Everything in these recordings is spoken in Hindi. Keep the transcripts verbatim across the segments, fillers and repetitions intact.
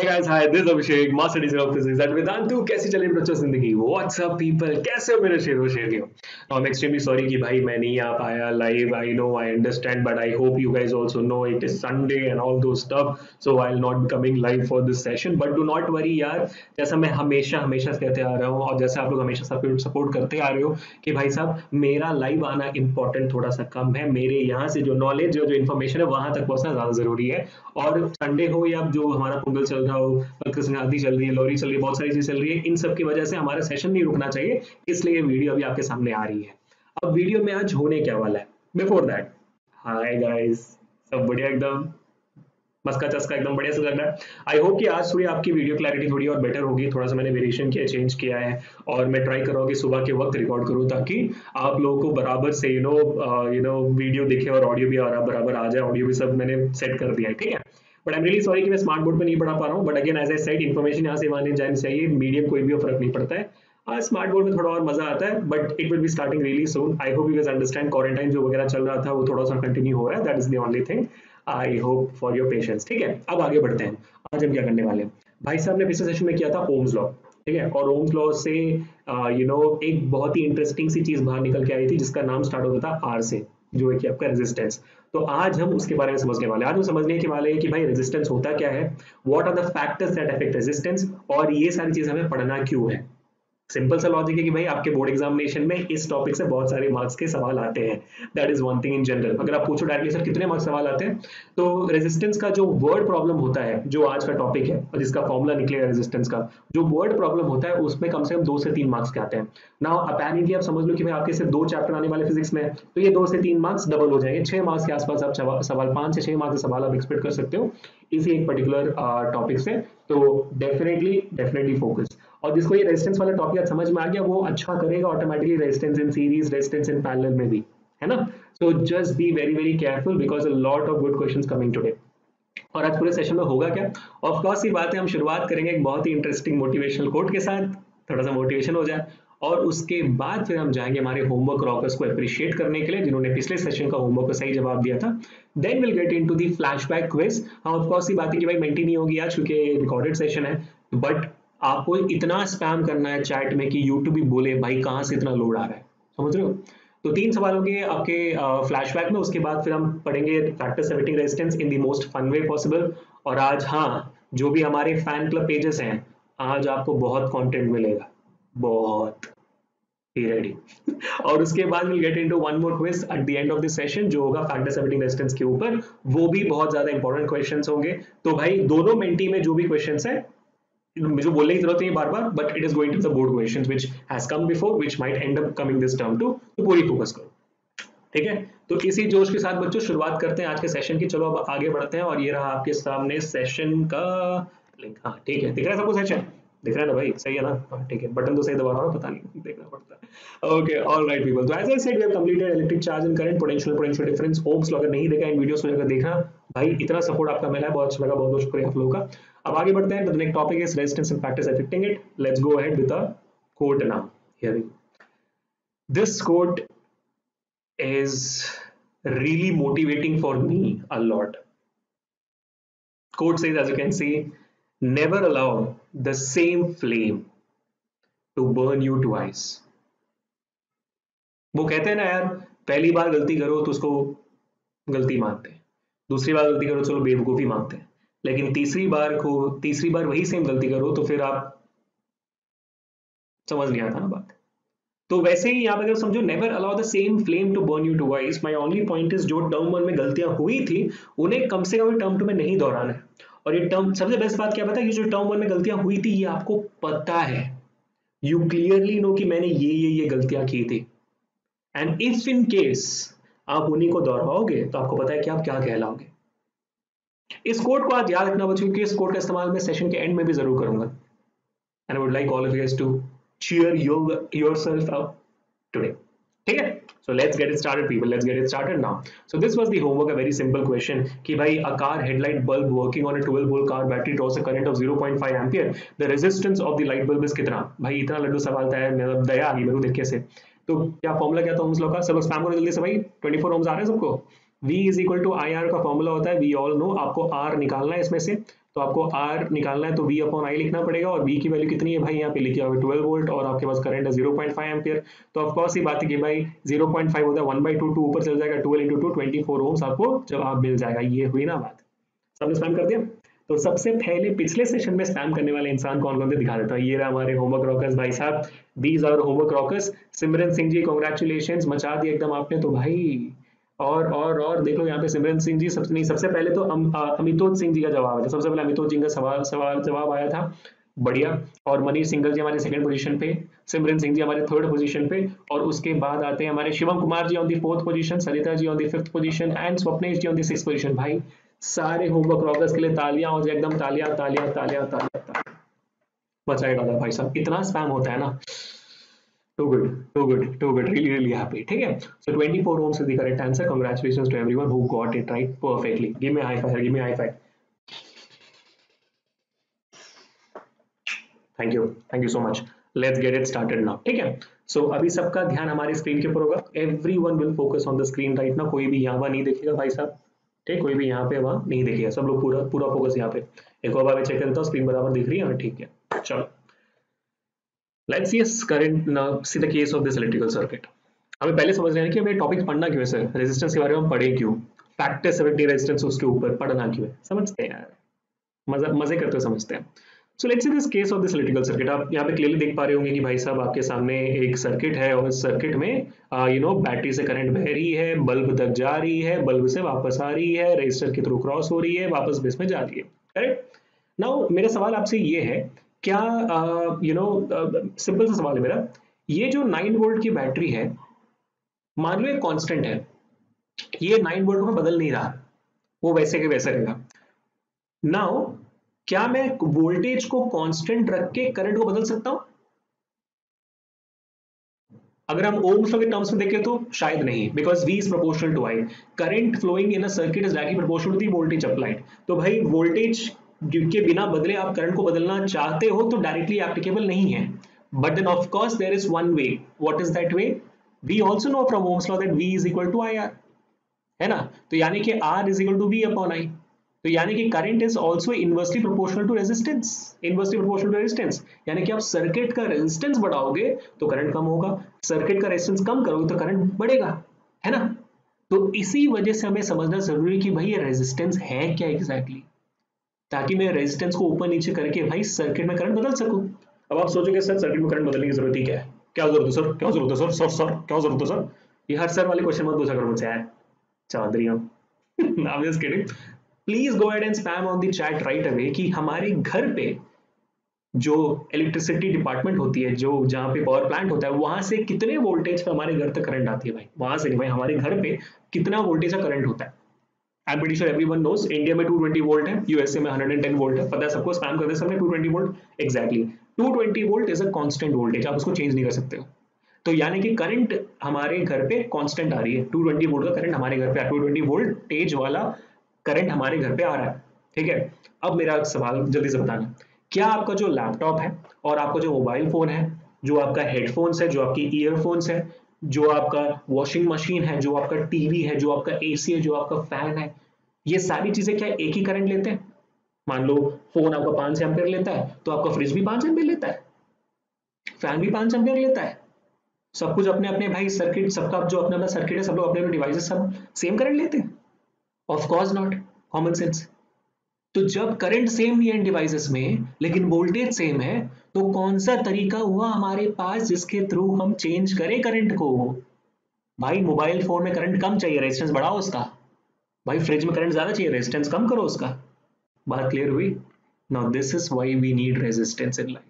Hey guys, hi, this is Abhishek, Master Teacher of Physics at Vedantu. कैसे चल रही है बच्चों जिंदगी? What's up people? कैसे हो मेरे शेरों शेरियों? I'm extremely sorry कि भाई मैं नहीं आ पाया live. I know, I understand, but I hope you guys also know it is Sunday and all those stuff. So I'll not coming live for this session, but do not worry यार. जैसा मैं हमेशा हमेशा कहते आ रहा हूँ और जैसे आप लोग हमेशा सपोर्ट करते आ रहे हो कि भाई साहब मेरा लाइव आना इम्पोर्टेंट थोड़ा सा कम है. मेरे यहाँ से जो नॉलेज जो इन्फॉर्मेशन है वहां तक पहुँचना ज्यादा जरूरी है. और संडे हो या जो हमारा पोंगल चल रहा हो, मकर संक्रांति चल रही है, लोरी चल रही है, बहुत सारी चीजें चल रही है, इन सब की वजह से हमारा सेशन नहीं रुकना चाहिए, इसलिए वीडियो अभी आपके सामने आ रही है. अब वीडियो में आज होने क्या वाला है? बिफोर दैट, हाय गाइस, सब बढ़िया, एकदम मस्का चस्का, एकदम बढ़िया से लग रहा है. आई होप कि आज थोड़ी आपकी वीडियो क्लैरिटी थोड़ी और बेटर होगी. थोड़ा सा मैंने वेरिएशन किया, चेंज किया है और मैं ट्राई कर रहा हूँ कि सुबह के वक्त रिकॉर्ड करूँ ताकि आप लोगों को बराबर से you know you know video दिखे और ऑडियो भी बराबर आ जाए. ऑडियो भी सब मैंने सेट कर दिया है, ठीक है. But I am really sorry कि मैं स्मार्ट बोर्ड पे नहीं पढ़ा पा रहा हूँ. But again as I said, information यहाँ से माने जानी चाहिए, मीडियम कोई भी फर्क नहीं पड़ता है. स्मार्ट बोर्ड में थोड़ा और मजा आता है, but it will be starting really soon. I hope you guys understand. Quarantine जो वगैरह चल रहा था वो थोड़ा सा कंटिन्यू हो रहा है, that is the only thing. I hope for your patience, ठीक है. अब आगे बढ़ते हैं. आज हम क्या करने वाले हैं? भाई साहब ने पिछले सेशन में किया था ओम्स लॉ, ठीक है. और ओम्स लॉ से यू नो एक बहुत ही इंटरेस्टिंग सी चीज बाहर निकल के आई थी जिसका नाम स्टार्ट होता था आर से, जो है कि आपका रेजिस्टेंस. तो आज हम उसके बारे में समझने वाले हैं. आज हम समझने के वाले हैं कि भाई रेजिस्टेंस होता क्या है, what are the factors that affect resistance, और ये सारी चीज हमें पढ़ना क्यों है. सिंपल सा लॉजिक है कि भाई आपके बोर्ड एग्जामिनेशन में इस टॉपिक से बहुत सारे मार्क्स के सवाल आते हैं. That is one thing in general. अगर आप पूछो डायरेक्टली सर कितने मार्क्स सवाल आते हैं, तो रेजिस्टेंस का जो वर्ड प्रॉब्लम होता है, जो आज का टॉपिक है और जिसका फॉर्मुला निकलेगा रेजिस्टेंस का, जो वर्ड प्रॉब्लम होता है उसमें कम से कम दो से तीन मार्क्स के आते हैं. नाउ अपैरेंटली आप समझ लो कि भाई आपके सिर्फ दो चैप्टर आने वाले फिजिक्स में, तो ये दो से तीन मार्क्स डबल हो जाएंगे. छह मार्क्स के आसपास आप सवाल, पांच से छह मार्क्स के सवाल आप एक्सपेक्ट कर सकते हो इसी एक पर्टिकुलर टॉपिक से. तो डेफिनेटली डेफिनेटली फोकस. और जिसको ये रेजिस्टेंस वाला टॉपिक समझ में आ गया वो अच्छा करेगा automatically resistance in series, resistance in parallel में भी, है ना. So just be very very careful because a lot of good questions coming today. और आज पूरे सेशन में होगा क्या? ऑफ कोर्स ये बात है, हम शुरुआत करेंगे एक बहुत ही इंटरेस्टिंग मोटिवेशनल कोट के साथ, थोड़ा सा मोटिवेशन हो जाए, और उसके बाद फिर हम जाएंगे हमारे होमवर्क रॉकर्स को अप्रिशिएट करने के लिए जिन्होंने पिछले सेशन का होमवर्क का सही जवाब दिया था. Then will get into the flashback quiz. हां ऑफ कोर्स ये बात है कि भाई मेंटेन नहीं होगी आज क्योंकि रिकॉर्डेड सेशन है, बट आपको इतना स्पैम करना है चैट में कि यूट्यूब भी बोले भाई कहाँ से इतना लोड आ रहा है, समझ रहे हो. तो तीन सवाल होंगे आपके फ्लैशबैक में. उसके बाद फिर हम पढ़ेंगे factors affecting resistance in the most fun way possible. और आज हाँ, जो भी हमारे फैन क्लब पेजेस हैं, आज आपको बहुत कंटेंट मिलेगा, बहुत रेडी. और उसके बाद will get into one more quiz at the end of this session जो होगा फैक्टर्स अफेक्टिंग रेजिस्टेंस के ऊपर, वो भी बहुत ज्यादा इंपॉर्टेंट क्वेश्चंस होंगे. तो भाई दोनों मेंटी में जो भी क्वेश्चंस हैं मुझे बोलने की जरूरत नहीं बार बार, but it is going to the board questions which has come before which might end up coming this term too. तो पूरी फोकस करो, ठीक है. तो इसी जोश के साथ बच्चों शुरुआत करते हैं आज के सेशन की. चलो अब आगे बढ़ते हैं. और ये रहा आपके सामने सेशन का लिंक. हाँ ठीक है, दिख रहा है सबको? सेशन दिख रहा है ना भाई? सही है ना? ठीक है, बटन तो सही दबा रहा हूं, पता नहीं देखना पड़ता है. ओके ऑलराइट पीपल, तो as I said we have completed electric charge and current potential potential difference Ohm's law. अगर नहीं देखा इन वीडियोस को, अगर देखना भाई, इतना सपोर्ट आपका मिला है, बहुत अच्छा लगा, बहुत बहुत शुक्रिया आप लोगों का. अब आगे बढ़ते हैं. The next topic is resistance and factors affecting it. Let's go ahead with the quote now. Here we go. This quote is really motivating for me a lot. Quote says as you can see, never allow the same flame to burn you twice. वो कहते हैं ना यार, पहली बार गलती करो तो उसको गलती मानते हैं, दूसरी बार गलती करो चलो बेवकूफी मानते हैं, लेकिन तीसरी बार को तीसरी बार वही सेम गलती करो तो फिर आप समझ नहीं आता ना बात. तो वैसे ही यहाँ पे अगर समझो, never allow the same flame to burn you twice. My only point is जो टर्म वन में गलतियां हुई थी उन्हें कम से कम टर्म टू में नहीं दोहराना है. और ये टर्म सबसे बेस्ट बात क्या पता है कि जो टर्म वन में गलतियां हुई थी ये आपको पता है, यू क्लियरली नो कि मैंने ये ये ये गलतियां की थी. एंड इफ इन केस आप उन्हीं को दोहराओगे तो आपको पता है कि आप क्या कहलाओगे. इस कोड को आप याद रखना बच्चों, क्योंकि इस कोड का इस्तेमाल मैं सेशन के एंड में भी जरूर करूंगा. And I would like all of you guys to cheer your yourself up today. ठीक है, so let's get it started people, let's get it started now. So this was the homework, a very simple question कि भाई a car headlight bulb working on a twelve volt car battery draws a current of zero point five ampere. The resistance of the light bulb is कितना? भाई इतना लड्डू सवाल था यार, मेरा दया आ गई मेरे को देख के से. तो क्या फॉर्मूला क्या था ओम्स लॉ का? सब स्पैम करो जल्दी से भाई, चौबीस ओम्स आ रहे हैं सबको. V is equal to I R का फॉर्मूला होता है, we all know, आपको R निकालना है इसमें से. तो आपको R निकालना है तो V अपॉन I लिखना पड़ेगा और V की वैल्यू कितनी है भाई, यहाँ पे लिखी हुआ है बारह वोल्ट और आपके पास करंट है ज़ीरो पॉइंट फाइव एम्पीयर। तो ऑफ कोर्स ये बात है कि भाई ज़ीरो पॉइंट फाइव होता है वन बाई टू, टू ऊपर चल जाएगा, twelve into two twenty four ohms आपको जब आप मिल जाएगा। ये हुई ना बात, सबने स्पैम कर दिया। तो सबसे पहले पिछले सेशन में स्पैम करने वाले इंसान कौन कौन थे दिखा देता है। ये रहा हमारे होमवर्क रॉकर्स भाई साहब, these are homework rockers. Simran Singh ji congratulations, मचा दिया एकदम आपने तो भाई। और और और देखो यहाँ पे सिमरन सिंह जी सबसे नहीं सबसे पहले तो अम, अमितोज सिंह जी का जवाब आया था। सबसे पहले अमितोज सिंह का सवाल सवाल जवाब आया था, बढ़िया। और मनीष सिंघल जी हमारे सेकंड पोजीशन पे, सिमरन सिंह जी हमारे थर्ड पोजीशन पे, और उसके बाद आते हैं हमारे Shivam Kumar ji on the fourth position, Sarita ji on the fifth position and Swapnesh ji on the sixth position. भाई सारे होमवर्क रॉकर्स के लिए तालियां हो जाए एकदम, तालियां तालियां तालियां तालियां। बचाएगा था भाई साहब, इतना स्पैम होता है ना। Too good, too good, too good. Really, really happy. ठीक है? So twenty-four ohms is the correct answer. Congratulations to everyone who got it right perfectly. Give me a high five. Give me a high five. Thank you. Thank you so much. Let's get it started now. ठीक है? So अभी सबका ध्यान हमारे स्क्रीन के ऊपर होगा। Everyone will focus on the screen right now. कोई भी यहाँ वहाँ नहीं देखेगा भाई साहब, ठीक? कोई भी यहाँ पे वहाँ नहीं देखेगा। सब लोग पूरा पूरा फोकस यहाँ पे। एक और बार चेक करता हूँ, स्क्रीन बराबर दिख रही है? ठीक है, चलो। Let's see current now, see the case of this electrical circuit. हमें पहले समझना है कि हमें टॉपिक पढ़ना क्यों है सर, रेजिस्टेंस के बारे में हम पढ़े क्यों, फैक्टर सेवेंटी रेजिस्टेंस उसके ऊपर पढ़ना क्यों है, समझते हैं यार, मजे करते हुए समझते हैं। So let's see this case of this electrical circuit. आप यहाँ पे क्लियरली देख पा रहे होंगे कि भाई साहब आपके सामने एक सर्किट है और इस सर्किट में यू नो बैटरी से करंट बह रही है, बल्ब तक जा रही है, बल्ब से वापस आ रही है, रेजिस्टर के थ्रू क्रॉस हो रही है, वापस बेस में जा रही है, करेक्ट। नाउ मेरा सवाल आपसे ये है, क्या यू नो सिंपल सा सवाल है मेरा, ये जो नाइन वोल्ट की बैटरी है मान लो ये कांस्टेंट है, ये नाइन वोल्ट में बदल नहीं रहा, वो वैसे के वैसे रहेगा। नाउ क्या मैं वोल्टेज को कांस्टेंट रख के करंट को बदल सकता हूं? अगर हम ओम्स के टर्म्स में देखें तो शायद नहीं, because V is proportional to I, current flowing in a circuit is directly proportional to the voltage applied. तो भाई वोल्टेज के बिना बदले आप करंट को बदलना चाहते हो तो डायरेक्टली एप्लीकेबल नहीं है। But then of course there is one way, what is that way? We also know from Ohm's law that V is equal to I R, है ना। तो यानी कि R is equal to V upon I, तो यानी कि current is also inversely proportional to resistance, inversely proportional to resistance. यानी कि आप सर्किट का रेजिस्टेंस बढ़ाओगे तो करंट कम होगा, सर्किट का रेजिस्टेंस कम करोगे तो करंट बढ़ेगा, है ना। तो इसी वजह से हमें समझना जरूरी है कि भाई ये रेजिस्टेंस है क्या एग्जैक्टली exactly? ताकि मैं रेजिस्टेंस को ऊपर नीचे करके भाई सर्किट में करंट बदल सकूं। अब आप सोचोगे सर सर्किट में करंट बदलने की जरूरत ही क्या है, क्या जरूरत है सर, क्या जरूरत है सर, सर सर क्या जरूरत है सर, ये हर सर वाले क्वेश्चन मत पूछा करो मुझसे यार, चादरी हम obvious kidding. Please go ahead and spam on the chat right away कि हमारे घर पे जो इलेक्ट्रिसिटी डिपार्टमेंट होती है, जो जहाँ पे पावर प्लांट होता है, वहां से कितने वोल्टेज पे हमारे घर तक करंट आती है भाई, वहां से भाई हमारे घर पे कितना वोल्टेज का करंट होता है। I'm pretty sure everyone knows, India में टू ट्वेंटी वोल्ट है, यूएसए में वन हंड्रेड टेन वोल्ट है, पता है सबको, स्पैम करते सबने two twenty volt. Exactly two twenty volt is a constant voltage, आप उसको चेंज नहीं कर सकते हो। तो यानी कि करंट हमारे घर पे कांस्टेंट आ रही है, टू ट्वेंटी वोल्ट का करंट हमारे घर पे, टू ट्वेंटी वोल्टेज वाला करंट हमारे घर पे आ रहा है, ठीक है। अब मेरा सवाल जल्दी से बताना, क्या आपका जो लैपटॉप है और आपका जो मोबाइल फोन है, जो आपका हेडफोन्स है, जो आपकी ईयरफोन्स है, जो आपका वॉशिंग मशीन है, जो आपका टीवी है, जो आपका एसी है, जो आपका फैन है, ये सारी चीजें क्या एक ही करंट लेते हैं? मान लो फोन आपका पांच एम्पीयर लेता है तो आपका फ्रिज भी पांच एम्पीयर लेता है, फैन भी पांच एम्पीयर लेता है, सब कुछ अपने अपने भाई सर्किट, सबका जो अपना अपना सर्किट है, सब लोग अपने अपने डिवाइसेस सब सेम करंट लेते हैं? Of course not, common sense. तो जब करंट सेम नहीं है डिवाइसेस में लेकिन वोल्टेज सेम है, तो कौन सा तरीका हुआ हमारे पास जिसके थ्रू हम चेंज करें करंट को? भाई मोबाइल फोन में करंट कम चाहिए, रेजिस्टेंस बढ़ाओ उसका, भाई फ्रिज में करंट ज्यादा चाहिए, रेजिस्टेंस कम करो उसका। बात क्लियर हुई? Now this is why we need resistance in life,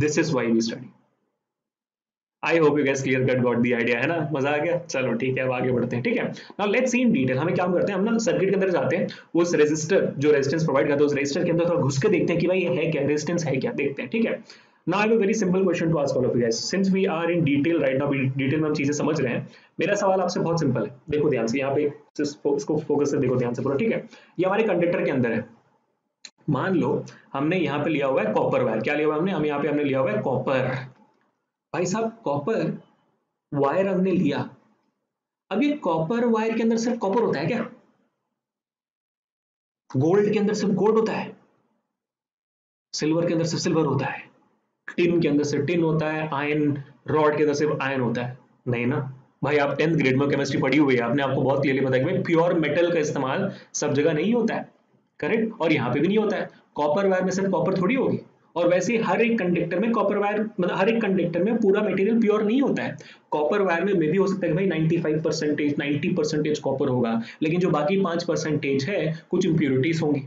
this is why we study. I hope you guys clear cut got the idea, है ना, मजा आ गया। चलो ठीक है, अब आगे बढ़ते हैं, ठीक है। Now let's see in detail, हमें क्या करते हैं, हम ना सर्किट के अंदर जाते हैं, उस रेजिस्टर जो रेजिस्टेंस प्रोवाइड करता है उस रेजिस्टर के अंदर थोड़ा घुस के देखते हैं कि भाई ये है क्या, रेजिस्टेंस है क्या, देखते हैं, ठीक है। Now I have a very simple question to ask all of you guys, since we are in detail right now, detail में हम चीजें समझ रहे हैं। मेरा सवाल आपसे बहुत सिंपल है, देखो ध्यान से, यहाँ पे इसको फोकस से देखो, ध्यान से पूरा, ठीक है। ये हमारे कंडक्टर के अंदर है, मान लो हमने यहाँ पे लिया हुआ है कॉपर वायर, क्या लिया हुआ हमने, हम यहाँ पे हमने लिया हुआ है कॉपर, भाई साहब कॉपर वायर हमने लिया। अब ये कॉपर वायर के अंदर सिर्फ कॉपर होता है क्या? गोल्ड के अंदर सिर्फ गोल्ड होता है, सिल्वर के अंदर सिर्फ सिल्वर होता है, टिन के अंदर सिर्फ टिन होता है, आयन रॉड के अंदर सिर्फ आयन होता है। नहीं ना भाई, आप टेंथ ग्रेड में केमिस्ट्री पढ़ी हुई है आपने, आपको बहुत क्लियरली पता है कि प्योर मेटल का इस्तेमाल सब जगह नहीं होता है, करेक्ट। और यहाँ पे भी नहीं होता है। कॉपर वायर में सिर्फ कॉपर थोड़ी होगी, और वैसे हर एक कंडक्टर में कॉपर वायर मतलब हर एक कंडक्टर में पूरा मटेरियल प्योर नहीं होता है। कॉपर वायर में मे भी हो सकता है कि भाई पचानवे परसेंटेज नब्बे परसेंटेज कॉपर होगा, लेकिन जो बाकी पाँच परसेंटेज है कुछ इम्प्योरिटीज होंगी,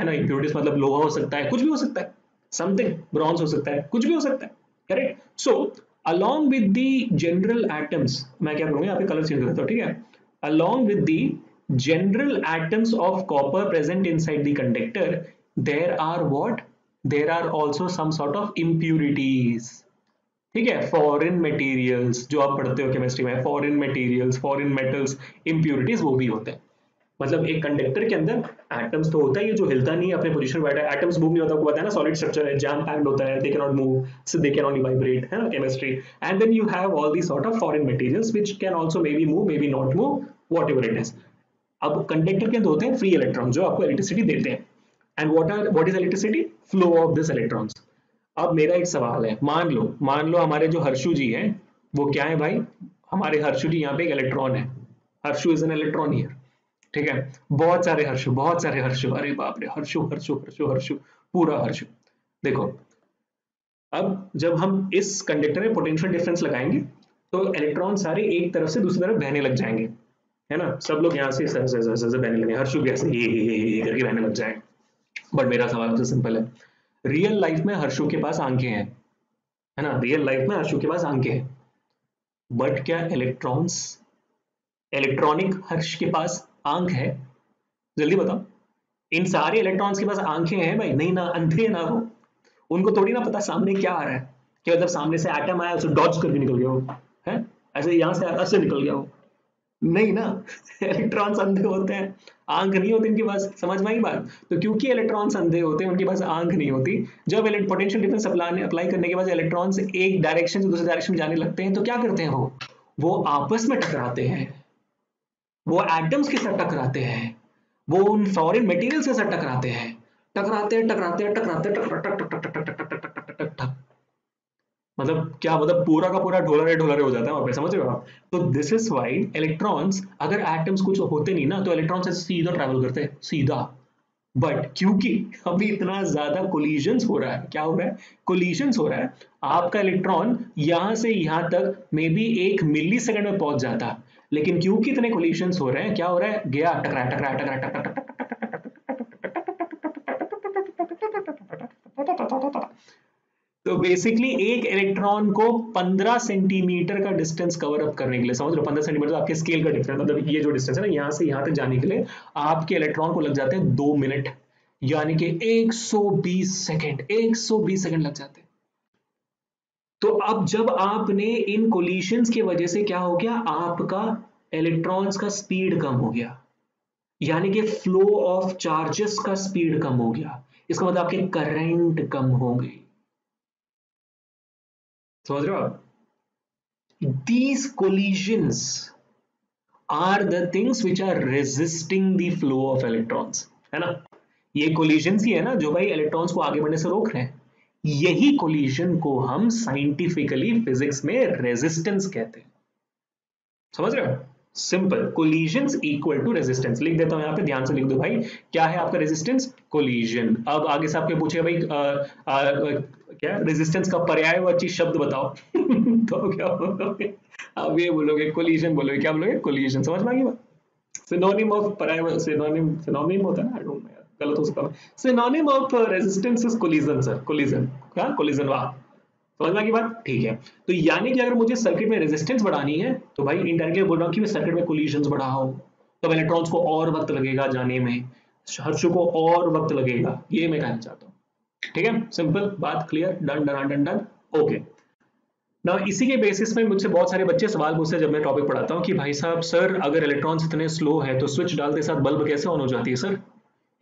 है ना। इम्प्योरिटीज मतलब लोहा हो सकता है, कुछ भी हो सकता है, समथिंग ब्रॉन्ज हो सकता है, कुछ भी हो सकता है, correct. So along with the general atoms, मैं क्या करूँगा यहाँ पे कलर चेंज करता हूँ, ठीक है। Along with the general atoms of copper present inside the conductor there are what, there are also some sort of impurities, ठीक है। foreign materials जो आप पढ़ते हो केमिस्ट्री में, foreign materials, foreign metals, impurities वो भी होते हैं। मतलब एक कंडक्टर के अंदर एटम्स तो होता है, ये जो हिलता नहीं है अपने पोजीशन पर बैठा है, एटम्स मूव नहीं होता, आपको पता है ना, सॉलिड स्ट्रक्चर है, जाम पैक्ड होता है, they can not move, so they can only vibrate, है ना chemistry. And then you have all this sort of foreign materials which can also may be move may be not move, whatever it is. अब कंडक्टर के अंदर होते हैं फ्री इलेक्ट्रॉन जो आपको इलेक्ट्रिसिटी देते हैं। And what are what is electricity? Flow of this electrons. अब मेरा एक सवाल है, मान लो मान लो हमारे जो हर्षु जी हैं वो क्या है भाई, हमारे हर्षु जी यहाँ पे एक इलेक्ट्रॉन है, Harshu is an electron here, ठीक है। बहुत सारे हर्षु बहुत सारे हर्षु अरे बाप रे, हर्षु हर्षु हर्षु हर्षु पूरा हर्षु। देखो अब जब हम इस कंडक्टर में पोटेंशियल डिफरेंस लगाएंगे तो इलेक्ट्रॉन सारे एक तरफ से दूसरी तरफ बहने लग जाएंगे, है ना। सब लोग यहाँ से बहने लगे, हर्षु भी ऐसे करके बहने लग जाएंगे। बट मेरा सवाल आपसे सिंपल है, रियल लाइफ में हर्षु के पास आंखें हैं, है ना, रियल लाइफ में हर्षु के पास आंखें हैं, बट क्या इलेक्ट्रॉन्स इलेक्ट्रॉनिक हर्ष के पास आंख है? जल्दी बताओ। इन सारे इलेक्ट्रॉन्स के पास आंखें हैं भाई? नहीं ना, अंधे ना हो, उनको थोड़ी ना पता सामने क्या आ रहा है। क्या मतलब सामने से एटम आया उसे डॉज करके निकल गया हो, है ऐसे यहां से ऐसे निकल गया हो? नहीं ना, इलेक्ट्रॉन्स अंधे होते हैं, आंख नहीं होती इनके पास। समझ में आई बात? तो क्योंकि इलेक्ट्रॉन्स अंधे होते हैं, उनके पास आंख नहीं होती, जब पोटेंशियल डिफरेंस अप्लाई करने के बाद इलेक्ट्रॉन्स एक डायरेक्शन से दूसरे डायरेक्शन में जाने लगते हैं तो क्या करते हैं वो वो आपस में टकराते हैं, वो एटम्स के साथ टकराते हैं, वो उन फॉरेन मटेरियल्स के साथ टकराते हैं, टकराते हैं टकराते हैं टकराते टकराते मतलब क्या मतलब पूरा का पूरा ढोलरे ढोलरे हो जाता है वहाँ पे, समझ रहे हो आप? तो दिस इज वाई इलेक्ट्रॉन्स, अगर एटम्स कुछ होते नहीं ना तो इलेक्ट्रॉन्स ऐसे सीधा ट्रैवल करते हैं, सीधा। बट क्योंकि अभी इतना ज्यादा कोलिजन्स हो रहा है, क्या हो रहा है? कोलिजन्स हो रहा है। आपका इलेक्ट्रॉन यहाँ से यहाँ तक मे बी एक मिली सेकेंड में पहुंच जाता है, लेकिन क्योंकि इतने कोलिजन्स हो रहे हैं, क्या हो रहा है? गया, टकरा टकरा टकरा टकरा। तो बेसिकली एक इलेक्ट्रॉन को पंद्रह सेंटीमीटर का डिस्टेंस कवर अप करने के लिए, समझ लो पंद्रह सेंटीमीटर तो आपके स्केल का डिफरेंस, मतलब ये जो डिस्टेंस है ना यहाँ से यहाँ तक जाने के लिए आपके इलेक्ट्रॉन को लग जाते हैं दो मिनट, यानी कि एक सौ बीस सेकंड एक सौ बीस सेकंड लग जाते हैं। तो अब जब आपने इन कोलिशंस की वजह से क्या हो गया, आपका इलेक्ट्रॉन्स का स्पीड कम हो गया, यानी कि फ्लो ऑफ चार्जेस का स्पीड कम हो गया, इसका मतलब आपके करंट कम हो गई। समझ रहे हो आप? These collisions are the things which are resisting the flow of electrons, है ना। ये collisions ही है ना जो भाई इलेक्ट्रॉन्स को आगे बढ़ने से रोक रहे हैं। यही collision को हम साइंटिफिकली फिजिक्स में रेजिस्टेंस कहते हैं, समझ रहे हो? Simple, collisions equal to resistance। लिख देता हूं यहाँ पे, ध्यान से लिख दो भाई, क्या है आपका resistance? collision। अब आगे से आपके पूछे भाई आ, आ, आ, क्या रेजिस्टेंस का पर्यायवाची शब्द बताओ तो क्या बोलोगे? आप ये बोलोगे कोलिजन बोलोगे, क्या बोलोगे? कोलिजन। समझ में आ गया? सिनोनिम ऑफ पर्यायवाची, सिनोनिम सिनोनिम होता है, आई डोंट नो यार, गलत हो सकता है। Synonym of resistance is collision sir, collision का कोलिजन। वाह, समझ में आ गई बात? ठीक है। तो यानी कि अगर मुझे सर्किट में रेजिस्टेंस बढ़ानी है तो भाई इनडायरेक्टली बोल रहा हूं कि मैं सर्किट में कोलिजंस बढ़ाओ, तब इलेक्ट्रॉन्स को और वक्त लगेगा जाने में, हर्षु को और वक्त लगेगा, ये मैं कहना चाहता हूं। ठीक है, सिंपल बात, clear, done done done done, okay. Now इसी के बेसिस में मुझसे बहुत सारे बच्चे सवाल पूछते हैं जब मैं टॉपिक पढ़ाता हूं कि भाई साहब सर अगर इलेक्ट्रॉन्स इतने स्लो है तो स्विच डालते साथ बल्ब कैसे ऑन हो जाती है सर?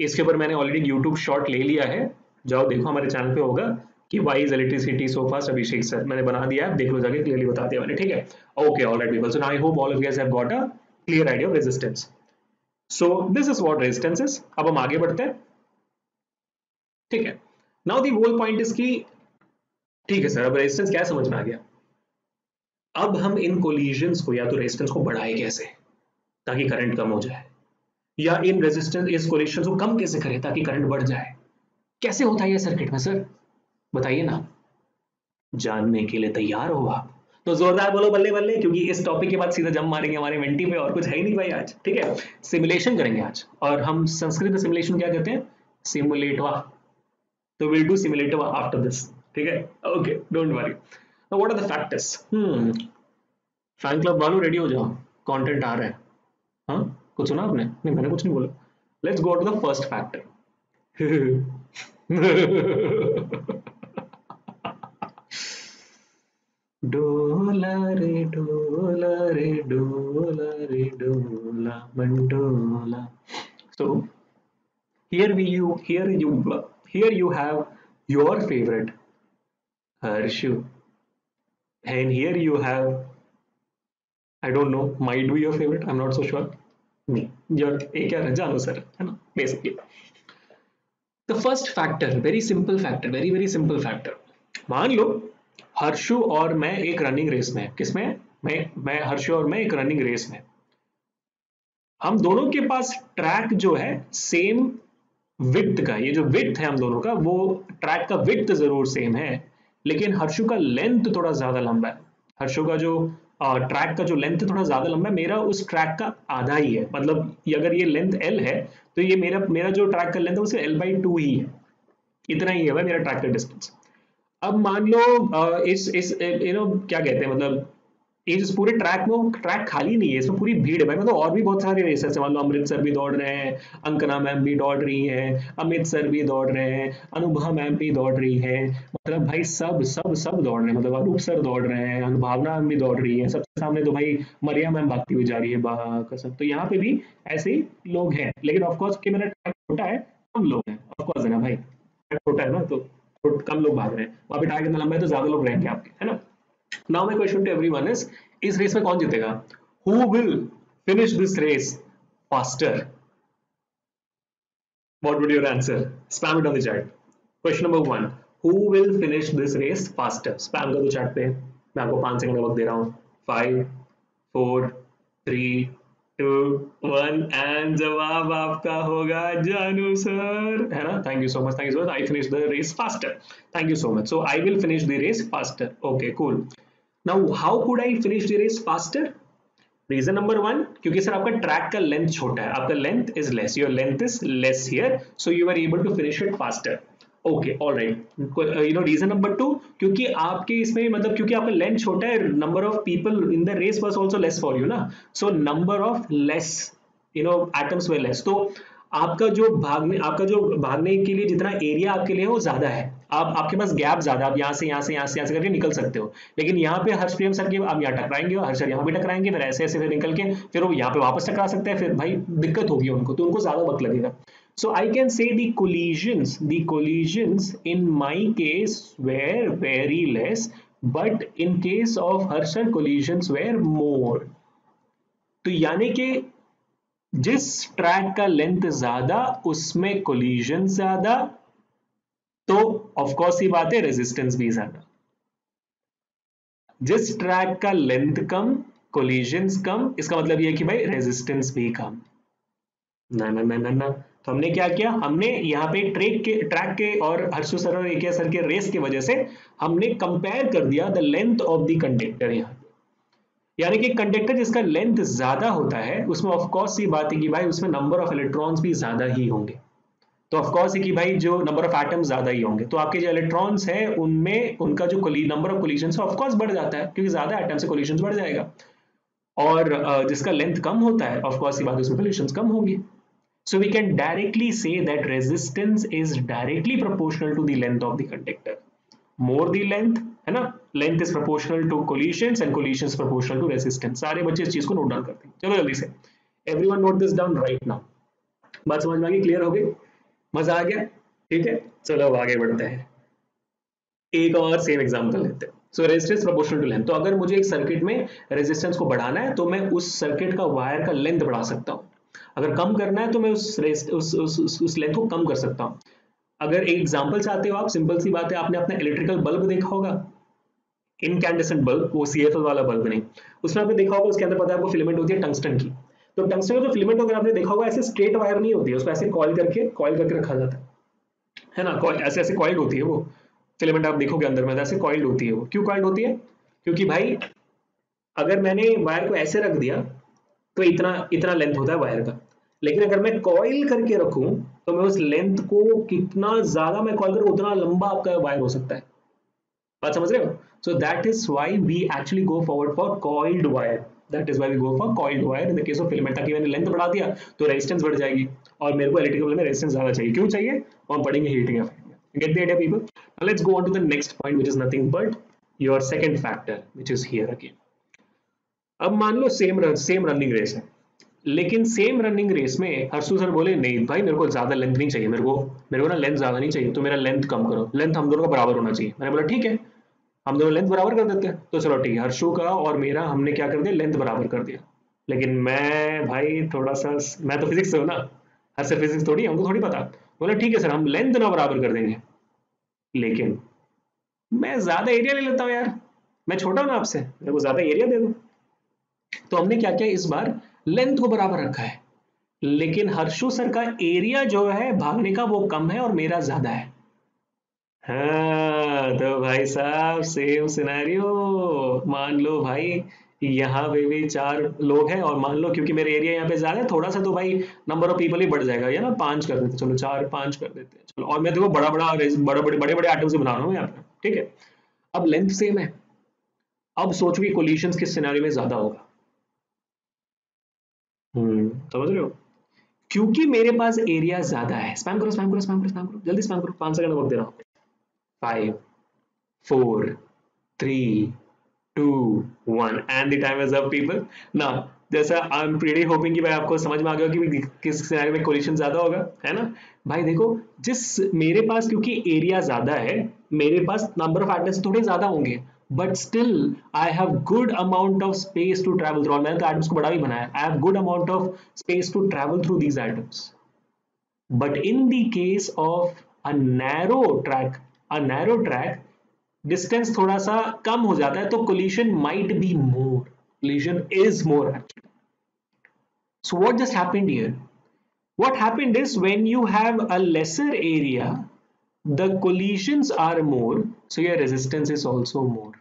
इसके ऊपर मैंने ऑलरेडी यूट्यूब शॉर्ट ले लिया है, जाओ देखो हमारे चैनल पे होगा कि why is electricity so fast, Abhishek sir मैंने बना दिया है, देख लो जाके, क्लियरली बता दिया मैंने, ठीक है। Okay, alright people, so now I hope all of you guys have got a clear idea of resistance. So this is what resistance is. अब हम आगे बढ़ते हैं, ठीक है। Now the whole point is की, ठीक है सर, अब रेजिस्टेंस क्या समझ में आ गया। अब हम इन कोलिजन्स को या तो रेजिस्टेंस को बढ़ाए कैसे ताकि करंट कम हो जाए, या इन रेजिस्टेंस इस कोलिजन्स को कम कैसे करें ताकि करंट बढ़ जाए। कैसे होता है ये सर्किट में सर, बताइए ना। जानने के लिए तैयार हो आप तो जोरदार बोलो बल्ले बल्ले, क्योंकि इस टॉपिक के बाद सीधा जम मारेंगे हमारे मेंटी पे, और कुछ है ही नहीं भाई आज, ठीक है। सिमुलेशन करेंगे आज, और हम संस्कृत में सिमुलेशन क्या कहते हैं, सिमुलेटवा। तो विल डू सिमुलेटवा आफ्टर दिस, ठीक है, okay, don't worry. Now what are the factors. Hmm fan club वालों रेडी हो जाओ, कंटेंट आ रहा है। हां कुछ सुना आपने? नहीं मैंने कुछ नहीं बोला। Let's go to the first factor. डोला रे डोला रे डोला रे डोला Mandola. So here we you here you here you have your favorite Harshu, and here you have, I don't know, might be your favorite, I'm not so sure, me your ek hai jano sir, hai na, basically the first factor, very simple factor, very very simple factor। मान लो हर्षु और मैं एक रनिंग रेस में, किसमें, मैं मैं हर्षु और मैं एक रनिंग रेस में, हम दोनों के पास ट्रैक जो है सेम विड्थ का, ये जो विड्थ है हम दोनों का, वो ट्रैक का विड्थ जरूर सेम है, लेकिन हर्षु का लेंथ थोड़ा ज्यादा लंबा है। हर्षु का जो ट्रैक का जो लेंथ थोड़ा ज्यादा लंबा है, मेरा उस ट्रैक का आधा ही है। मतलब अगर ये लेंथ एल है तो ये मेरा मेरा जो ट्रैक का लेंथ है उसे एल बाई टू ही है, इतना ही है भाई मेरा ट्रैक का डिस्टेंस। अब मान लो इस इस यू नो क्या कहते हैं, मतलब इस पूरे ट्रैक में, ट्रैक खाली नहीं है, इसमें पूरी भीड़ है भाई। मतलब और भी बहुत सारे रेसर्स हैं, मान लो अमृतसर भी दौड़ रहे हैं, अंकना मैम भी दौड़ रही हैं, अमित सर भी दौड़ रहे हैं, अनुभा मैम भी दौड़ रही हैं, मतलब भाई सब सब सब दौड़ रहे हैं। मतलब अनूप सर दौड़ रहे हैं, अनुभावना मैम भी दौड़ रही है, सबसे सामने तो भाई मरिया मैम भागती हुई जा रही है, बासम। तो यहाँ पे भी ऐसे ही लोग हैं, लेकिन ऑफकोर्स कि मेरा ट्रैक छोटा है, कम लोग हैं, ऑफकोर्स है ना भाई, छोटा है ना तो कम लोग भाग रहे हैं, वहां पे टारगेट लंबा है तो ज्यादा लोग रहेंगे आपके, है ना। Now my question to everyone is, इस रेस में कौन जीतेगा, who will finish this race faster, what would your answer, spam it on the chat. Question number one, who will finish this race faster, spam कर दो चैट पे, मैं आपको पांच सेकंड का वक्त दे रहा हूं। Five four three two one and जवाब आपका होगा जानू सर, है ना। Thank you so much, thank you so much, I finish the race faster, thank you so much. So I will finish the race faster, okay cool. Now how could I finish the race faster, reason number one, क्योंकि सर आपका ट्रैक का लेंथ छोटा है, आपका length is less, your length is less here, so you are able to finish it faster, okay alright. You know reason number two, क्योंकि आपके इसमें मतलब क्योंकि आपका लेंथ छोटा है, number of people in the race was also less for you ना, so number of less you know atoms way less, तो आपका जो भागने आपका जो भागने के लिए जितना एरिया आपके लिए है वो ज्यादा है, आप आपके पास गैप ज्यादा, आप यहाँ से यहाँ से यहाँ से यहाँ से करके निकल सकते हो। लेकिन यहाँ पे हर्ष प्रियम सर के आप यहाँ टकराएंगे, हर्ष सर यहाँ भी टकराएंगे, फिर ऐसे ऐसे फिर निकल के फिर वो यहाँ पे वापस टकरा सकते हैं, फिर भाई दिक्कत होगी उनको, तो उनको ज्यादा वक्त लगेगा। So I can say the collisions, the collisions in my case were very less, but in case of Harshal collisions were more. तो यानी कि जिस ट्रैक का लेंथ ज्यादा उसमें कोलिजन ज्यादा, तो ऑफकोर्स ये बात है रेजिस्टेंस भी ज्यादा। जिस ट्रैक का लेंथ कम कोलिजन कम, इसका मतलब यह है कि भाई रेजिस्टेंस भी कम। ना ना ना ना ना, तो हमने क्या किया, हमने यहाँ पे ट्रैक के ट्रैक के और हर्षु सर और एके सर के रेस की वजह से हमने कंपेयर कर दिया the length of the conductor. यहाँ यानी कि कंडक्टर जिसका लेंथ ज्यादा होता है उसमें ऑफकोर्स ये बात है कि भाई उसमें नंबर ऑफ इलेक्ट्रॉन्स भी ज्यादा ही होंगे, तो ऑफकोर्स है कि भाई जो नंबर ऑफ एटम्स ज्यादा ही होंगे, तो आपके जो इलेक्ट्रॉन्स है उनमें उनका जो नंबर ऑफ कोलिजन्स ऑफकोर्स बढ़ जाता है, क्योंकि ज्यादा एटम से कोलिजन्स बढ़ जाएगा। और जिसका लेंथ कम होता है ऑफकोर्स ये बात उसमें कोलिजन्स कम होंगे। So we can directly say that resistance is directly proportional to the length of the conductor. More the length, है ना? Length is proportional to collisions and collisions proportional to resistance. सारे बच्चे इस चीज को नोट डाउन करते हैं। चलो जल्दी से। Everyone note this down right now. बात समझ में आ गई, क्लियर हो गई, मजा आ गया, ठीक है। चलो अब आगे बढ़ते हैं, एक और सेम एग्जाम्पल लेते हैं। So resistance proportional to length. तो अगर मुझे एक सर्किट में रेजिस्टेंस को बढ़ाना है तो मैं उस सर्किट का वायर का लेंथ बढ़ा सकता हूँ। अगर कम करना है तो मैं उस उस उस, उस लेंथ को कम कर सकता हूँ। अगर एग्जाम्पल चाहते हो आप, सिंपल सी बात है, आपने अपना इलेक्ट्रिकल बल्ब देखा होगा, इनकैंडेसेंट बल्ब, वो सीएफएल वाला बल्ब नहीं, उसमें आपने देखा होगा उसके अंदर पता है आपको फिलामेंट होती है टंगस्टन की। तो टंगस्टन का जो फिलामेंट होगा आपने देखा होगा ऐसे स्ट्रेट वायर नहीं होती है, उसको ऐसे कॉइल करके कॉइल करके रखा जाता है, है ना, कॉइल ऐसे ऐसे कॉइल्ड होती है वो फिलामेंट, आप देखोगे अंदर में ऐसे कॉइल्ड होती है वो। क्यों कॉइल्ड होती है? क्योंकि भाई अगर मैंने वायर को ऐसे रख दिया तो इतना इतना लेंथ होता है वायर का, लेकिन अगर मैं कॉइल करके रखूं तो मैं उस लेंथ को कितना ज्यादा मैं कॉइल करूं उतना लंबा आपका वायर हो सकता है। बात समझ रहे हो? So that is why we actually go forward for coiled wire, that is why we go for coiled wire in the case of filament. ताकि मैंने लेंथ बढ़ा दिया तो रेजिस्टेंस बढ़ जाएगी, और मेरे को इलेक्ट्रिकल में रेजिस्टेंस ज्यादा चाहिए। क्यों चाहिए? और पढ़ेंगे heating effect. Get the idea, people? Now let's go on to the next point, which is nothing but your second factor, which is here again. अब मान लो same run same running race है, लेकिन सेम रनिंग रेस में हर्षू सर बोले नहीं भाई मेरे को ज्यादा लेंथ नहीं चाहिए, मेरे को मेरे को ना लेंथ ज्यादा नहीं चाहिए, तो मेरा लेंथ कम करो, लेंथ हम दोनों का बराबर होना चाहिए। मैंने बोला ठीक है हम दोनों लेंथ बराबर कर देते हैं, तो चलो ठीक है हर्षू का और मेरा हमने क्या कर दिया, लेंथ बराबर कर दिया। लेकिन मैं भाई थोड़ा सा, मैं तो फिजिक्स से हूँ ना, हर सर फिजिक्स थोड़ी हमको थोड़ी पता, बोला ठीक है सर हम लेंथ ना बराबर कर देंगे, लेकिन मैं ज्यादा एरिया ले लेता हूँ यार, मैं छोटा हूं ना आपसे, मेरे को ज्यादा एरिया दे दो। तो हमने क्या किया इस बार लेंथ को बराबर रखा है, लेकिन हर्षु सर का एरिया जो है भागने का वो कम है और मेरा ज्यादा है। हाँ, तो भाई साहब सेम सिनेरियो, मान लो भाई यहाँ पे भी चार लोग हैं और मान लो क्योंकि मेरा एरिया यहाँ पे ज्यादा है थोड़ा सा, तो भाई नंबर ऑफ पीपल ही बढ़ जाएगा, या ना पांच कर देते, चलो चार पांच कर देते हैं, चलो। और मैं देखो बड़ा बड़ा बड़े बड़े बड़े आइटम से बना रहा हूँ यहाँ पे, ठीक है। अब लेंथ सेम है, अब सोचो कि कोलिशन किस सिनेरियो में ज्यादा होगा। हम्म समझ रहे हो? क्योंकि मेरे पास एरिया ज्यादा है। स्पैम करो स्पैम करो स्पैम करो स्पैम करो जल्दी स्पैम करो, पांच सेकंड वक्त दे रहा हूँ। Five four three Two, one, and the time is up, people. Now, जैसा I'm pretty hoping कि भाई आपको समझ में आ गया कि किस सिनेरियो में कोलिशन ज्यादा होगा, है ना। भाई देखो जिस मेरे पास क्योंकि एरिया ज्यादा है, मेरे पास नंबर ऑफ एटम्स थोड़े ज्यादा होंगे, but still I have good amount of space to travel through. मैंने तो एटम्स को बड़ा भी बनाया, I have good amount of space to travel through these atoms. But in the case of a narrow track, a narrow track distance थोड़ा सा कम हो जाता है, तो collision might be more, collision is more actually. So what just happened here, what happened is when you have a lesser area the collisions are more, so your resistance is also more.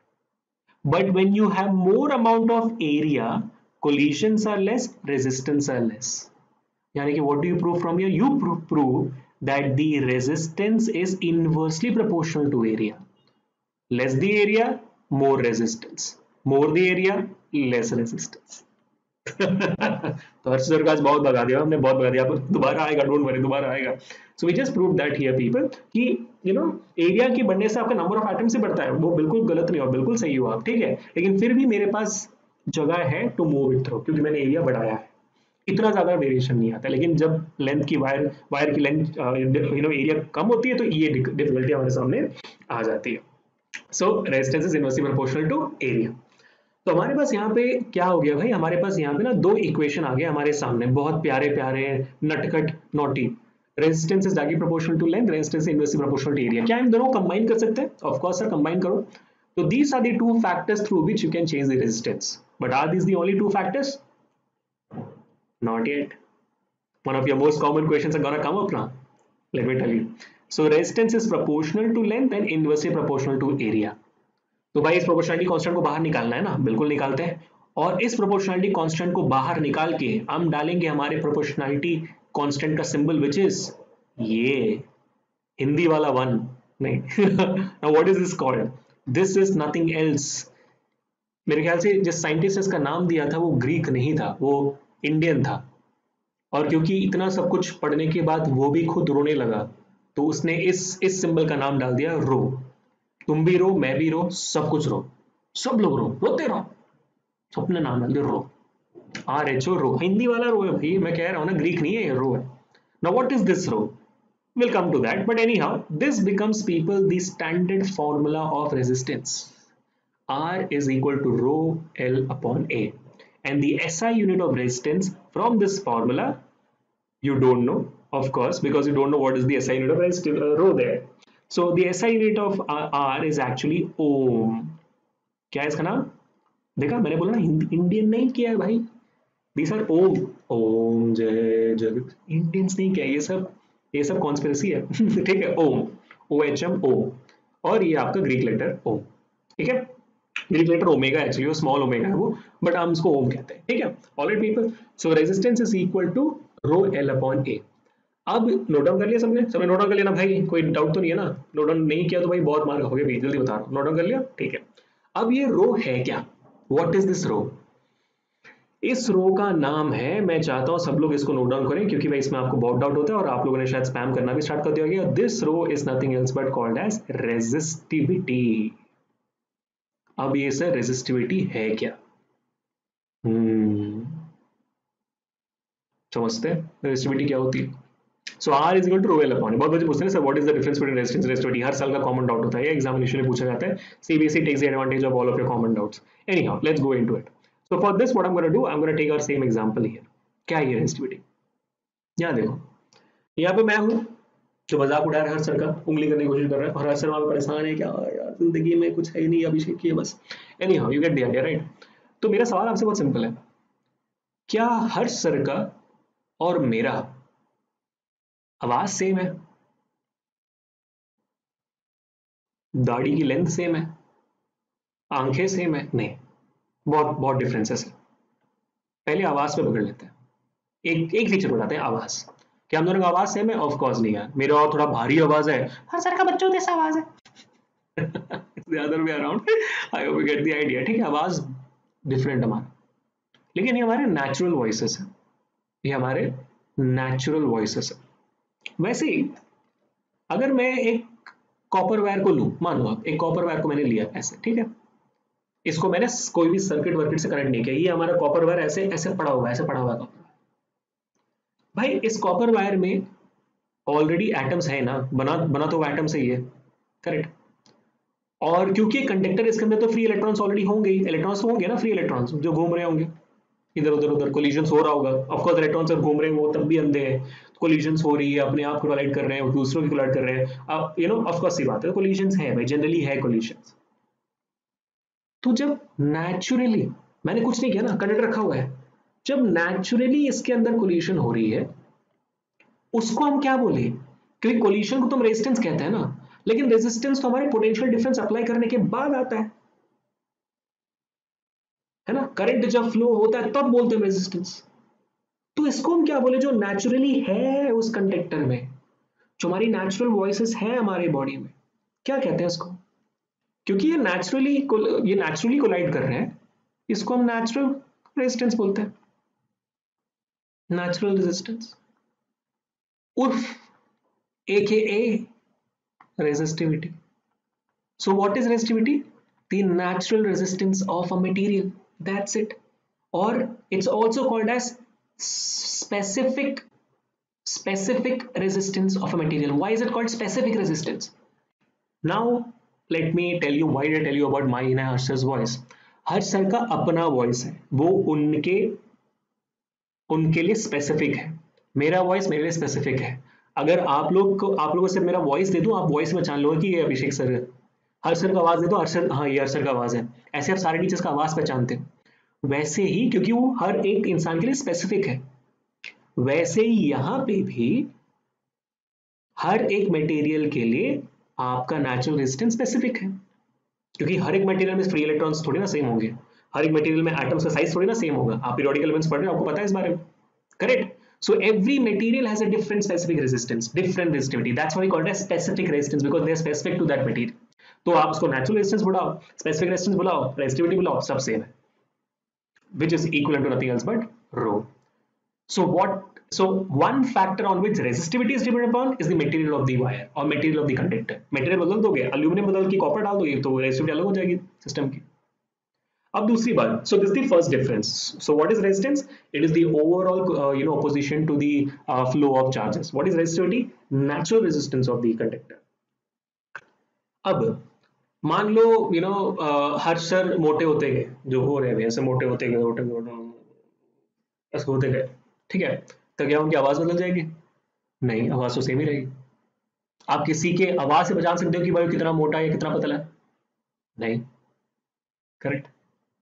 But when you have more amount of area, collisions are less, resistance are less. यानी कि what do you prove from here, you prove that the resistance is inversely proportional to area. Less the area, more resistance. More the area, less resistance. तो हर्ष सर का आज बहुत भगा दिया हमने, बहुत भगा दिया, दोबारा आएगा, डोंट वरी दोबारा आएगा। So we just proved that here people कि you know एरिया के बढ़ने से आपका नंबर ऑफ एटम से बढ़ता है, वो बिल्कुल गलत नहीं हो, बिल्कुल सही हो आप, ठीक है। लेकिन फिर भी मेरे पास जगह है टू मूव इट थ्रू, क्योंकि मैंने एरिया बढ़ाया है, इतना ज्यादा वेरिएशन नहीं आता। लेकिन जब लेंथ की वायर वायर की लेंथ यू नो एरिया कम होती है तो ये डिफिकल्टी हमारे सामने आ जाती है। So resistance is inversely proportional to area. तो हमारे पास यहाँ पे क्या हो गया भाई, हमारे पास यहाँ पे ना दो इक्वेशन आ गए हमारे सामने, बहुत प्यारे प्यारे नटखट naughty. Resistance is directly proportional to length, resistance is inversely proportional to area. क्या इन दोनों कंबाइन कर सकते हैं? ऑफ कोर्स सर कंबाइन करो। तो these are the two factors through which you can change the resistance, but are these the only two factors? Not yet. One of your most common questions are gonna come up now, let me tell you. So resistance is proportional to length and inversely proportional to area. तो भाई इस proportionality constant को बाहर निकालना है ना, बिल्कुल निकालते हैं। और इस proportionality constant को बाहर निकाल के हम डालेंगे हमारे proportionality constant का symbol, which is ये हिंदी वाला वन नहीं। Now what is this called? This is nothing else. मेरे ख्याल से जिस साइंटिस्ट ने इसका नाम दिया था वो ग्रीक नहीं था, वो इंडियन था। और क्योंकि इतना सब कुछ पढ़ने के बाद वो भी खुद रोने लगा, तो उसने इस इस सिंबल का नाम डाल दिया रो। तुम भी रो, मैं भी रो, सब कुछ रो, सब लोग रो, रोते रहो, अपने नाम डाल दिया rho, R H O rho, Hindi वाला रो है भाई, मैं कह रहा हूँ ना ग्रीक नहीं है, रो है। Now what is this rho, will come to that, but anyhow this becomes people the standard formula of resistance, R is equal to rho L upon A, and the SI unit of resistance from this formula you don't know, of course, because you don't know what is the S I unit of uh, row there. So the S I unit of uh, R is actually ohm. क्या है इसका नाम? देखा, मैंने बोला ना इंडियन नहीं किया है भाई, ये सर ओम ओम जय जगत, इंडियंस नहीं किया, ये सब ये सब कॉन्स्पिरेसी है ठीक है। ओम ओ एच एम ओ, और ये आपका ग्रीक लेटर ओम, ठीक है, ग्रीक लेटर ओमेगा, एक्चुअली वो स्मॉल ओमेगा है वो, बट हम इसको ओम कहते हैं, ठीक है। Alright people, so resistance is equal to rho L upon A. अब नोट डाउन कर लिया सबने सबने नोट डाउन कर लिया ना भाई, कोई डाउट तो नहीं है ना? नोट डाउन नहीं किया तो भाई बहुत मार खाओगे भाई, जल्दी बता रहा हूँ। नोट डाउन कर लिया, ठीक है। अब ये रो है क्या, व्हाट इज दिस रो? इस रो का नाम है, मैं चाहता हूं सब लोग इसको नोट डाउन करें क्योंकि भाई इसमें आपको बहुत डाउट होता है और आप लोगों ने शायद स्पैम करना भी स्टार्ट कर दिया होगा। This rho is nothing else but called as resistivity. अब ये सर रेजिस्टिविटी है क्या? हम्म समझते हैं रेजिस्टिविटी क्या होती है। So R is equal to rho L upon A. बहुत बच्चे पूछते हैं sir what is the difference between resistance resistivity, हर साल का कॉमन डाउट होता है, एग्जामिनेशन में पूछा जाता है। C B S E takes the advantage of all of your common doubts. Anyhow, let's go into it. So for this, what I'm going to do, I'm going to take our same example here. क्या है रेजिस्टिविटी? यहाँ देखो, यहाँ पे मैं हूँ जो मजाक उड़ा रहा है हर सर का, उंगली करने की कोशिश कर रहा है, और हर सर वहाँ पे परेशान है क्या यार जिंदगी में कुछ है नहीं, अभिषेक की है बस। Anyhow, you get the idea, right? तो मेरा सवाल आपसे बहुत सिंपल है, क्या हर सर का और मेरा आवाज सेम है, दाढ़ी की लेंथ सेम है, आंखें सेम है? नहीं, बहुत बहुत डिफरेंसेस है। पहले आवाज पे पकड़ लेते हैं, एक एक फीचर बताते हैं आवाज। क्या हम दोनों का आवाज सेम है? ऑफ कोर्स नहीं है, मेरा और थोड़ा भारी आवाज है, हर सर का बच्चों जैसा आवाज है I hope you get the idea, ठीक है। आवाज डिफरेंट हमारा, लेकिन ये हमारे नेचुरल वॉइसेस है, ये हमारे नेचुरल वॉइसेस है। वैसे ही अगर मैं एक कॉपर वायर को लूं, मानो आप एक कॉपर वायर को मैंने लिया ऐसे, ठीक है, इसको मैंने कोई भी सर्किट वर्किट से कनेक्ट नहीं किया, ये हमारा कॉपर वायर ऐसे ऐसे पड़ा हुआ है, ऐसे पड़ा हुआ है भाई। इस कॉपर वायर में ऑलरेडी एटम्स है ना, बना बना तो एटम से ही है, करेक्ट। और क्योंकि कंडक्टर, इसके अंदर तो फ्री इलेक्ट्रॉन्स ऑलरेडी होंगे, इलेक्ट्रॉन्स तो होंगे ना फ्री इलेक्ट्रॉन्स जो घूम रहे होंगे इधर उधर उधर, कोलिजन हो रहा होगा। ऑफकोर्स इलेक्ट्रॉन्स जब घूम रहे हैं वो तब भी अंधे हैं, कोलिजन हो रही है, अपने आप को कोलाइड कर रहे हैं, दूसरों को कोलाइड कर रहे हैं, अब यू नो ऑफकोर्स ये बात है, कोलिजन है भाई, जनरली है कोलिजन। तो जब नेचुरली, मैंने कुछ नहीं किया ना, कंडक्टर रखा हुआ है, जब नेचुरली इसके अंदर कोलिजन हो रही है उसको हम क्या बोले? क्योंकि कोलिजन को तो हम रेजिस्टेंस कहते हैं ना, लेकिन रेजिस्टेंस तो हमारे पोटेंशियल डिफरेंस अप्लाई करने के बाद आता है है ना, करंट जब फ्लो होता है तब बोलते हैं रेजिस्टेंस। तो इसको हम क्या बोले जो नेचुरली है उस कंडक्टर में, जो हमारी नेचुरल वॉइसेस है हमारे बॉडी में, क्या कहते हैं इसको? क्योंकि ये नेचुरली ये नेचुरली कोलाइड कर रहे हैं, इसको हम नेचुरल रेजिस्टेंस बोलते हैं, नेचुरल रेजिस्टेंस, उर्फ A K A resistivity. So what is resistivity? The natural resistance of a material, that's it, or it's also called as specific specific resistance of a material. Why is it called specific resistance? Now let me tell you why I tell you about my inner Harshar's voice. Harshar का अपना voice है, वो उनके उनके लिए specific है, मेरा voice मेरे लिए specific है। अगर आप लोग को आप लोगों से मेरा voice दे दूं, आप voice में जान लोगे कि ये अभिषेक सर है, हर सर का आवाज दे दो, हर सर, हाँ ये हर सर का आवाज है, ऐसे आप सारे टीचर्स का आवाज पहचानते हैं। वैसे ही क्योंकि वो हर एक इंसान के लिए स्पेसिफिक है, वैसे ही यहाँ पे भी हर एक मटेरियल के लिए आपका नेचुरल रेजिस्टेंस स्पेसिफिक है, क्योंकि हर एक मटेरियल में फ्री इलेक्ट्रॉन्स थोड़ी ना सेम होंगे, हर एक मटेरियल में एटम्स का साइज थोड़ी ना सेम होगा। आप पीरियोडिकल एलिमेंट्स पढ़ रहे हो, आपको पता है इस बारे में, correct. So every material has a different specific resistance, different resistivity. That's why we call it as specific resistance, because they are specific to that material. तो आप उसको natural resistance बुलाओ, specific resistance बुलाओ, resistivity बुलाओ, सब सेम है, which is equivalent to nothing else but rho. So what? So one factor on which resistivity is dependent upon is the material of the wire or material of the conductor. Material बदल दोगे, aluminium बदल के copper डाल दोगे तो resistivity अलग हो जाएगी सिस्टम की। अब दूसरी बात, so this is the first difference. So what is resistance? It is the overall uh, you know opposition to the uh, flow of charges. What is resistivity? Natural resistance of the conductor. अब मान लो you know uh, हर सर मोटे होते गए, जो हो रहे हैं ऐसे मोटे होते गए, मोटे होते गए, ठीक है। तो क्या उनकी आवाज बदल जाएगी? नहीं, आवाज तो सेम ही रहेगी। आप किसी के आवाज से पहचान सकते हो कि भाई कितना मोटा है या कितना पतला है? नहीं, करेक्ट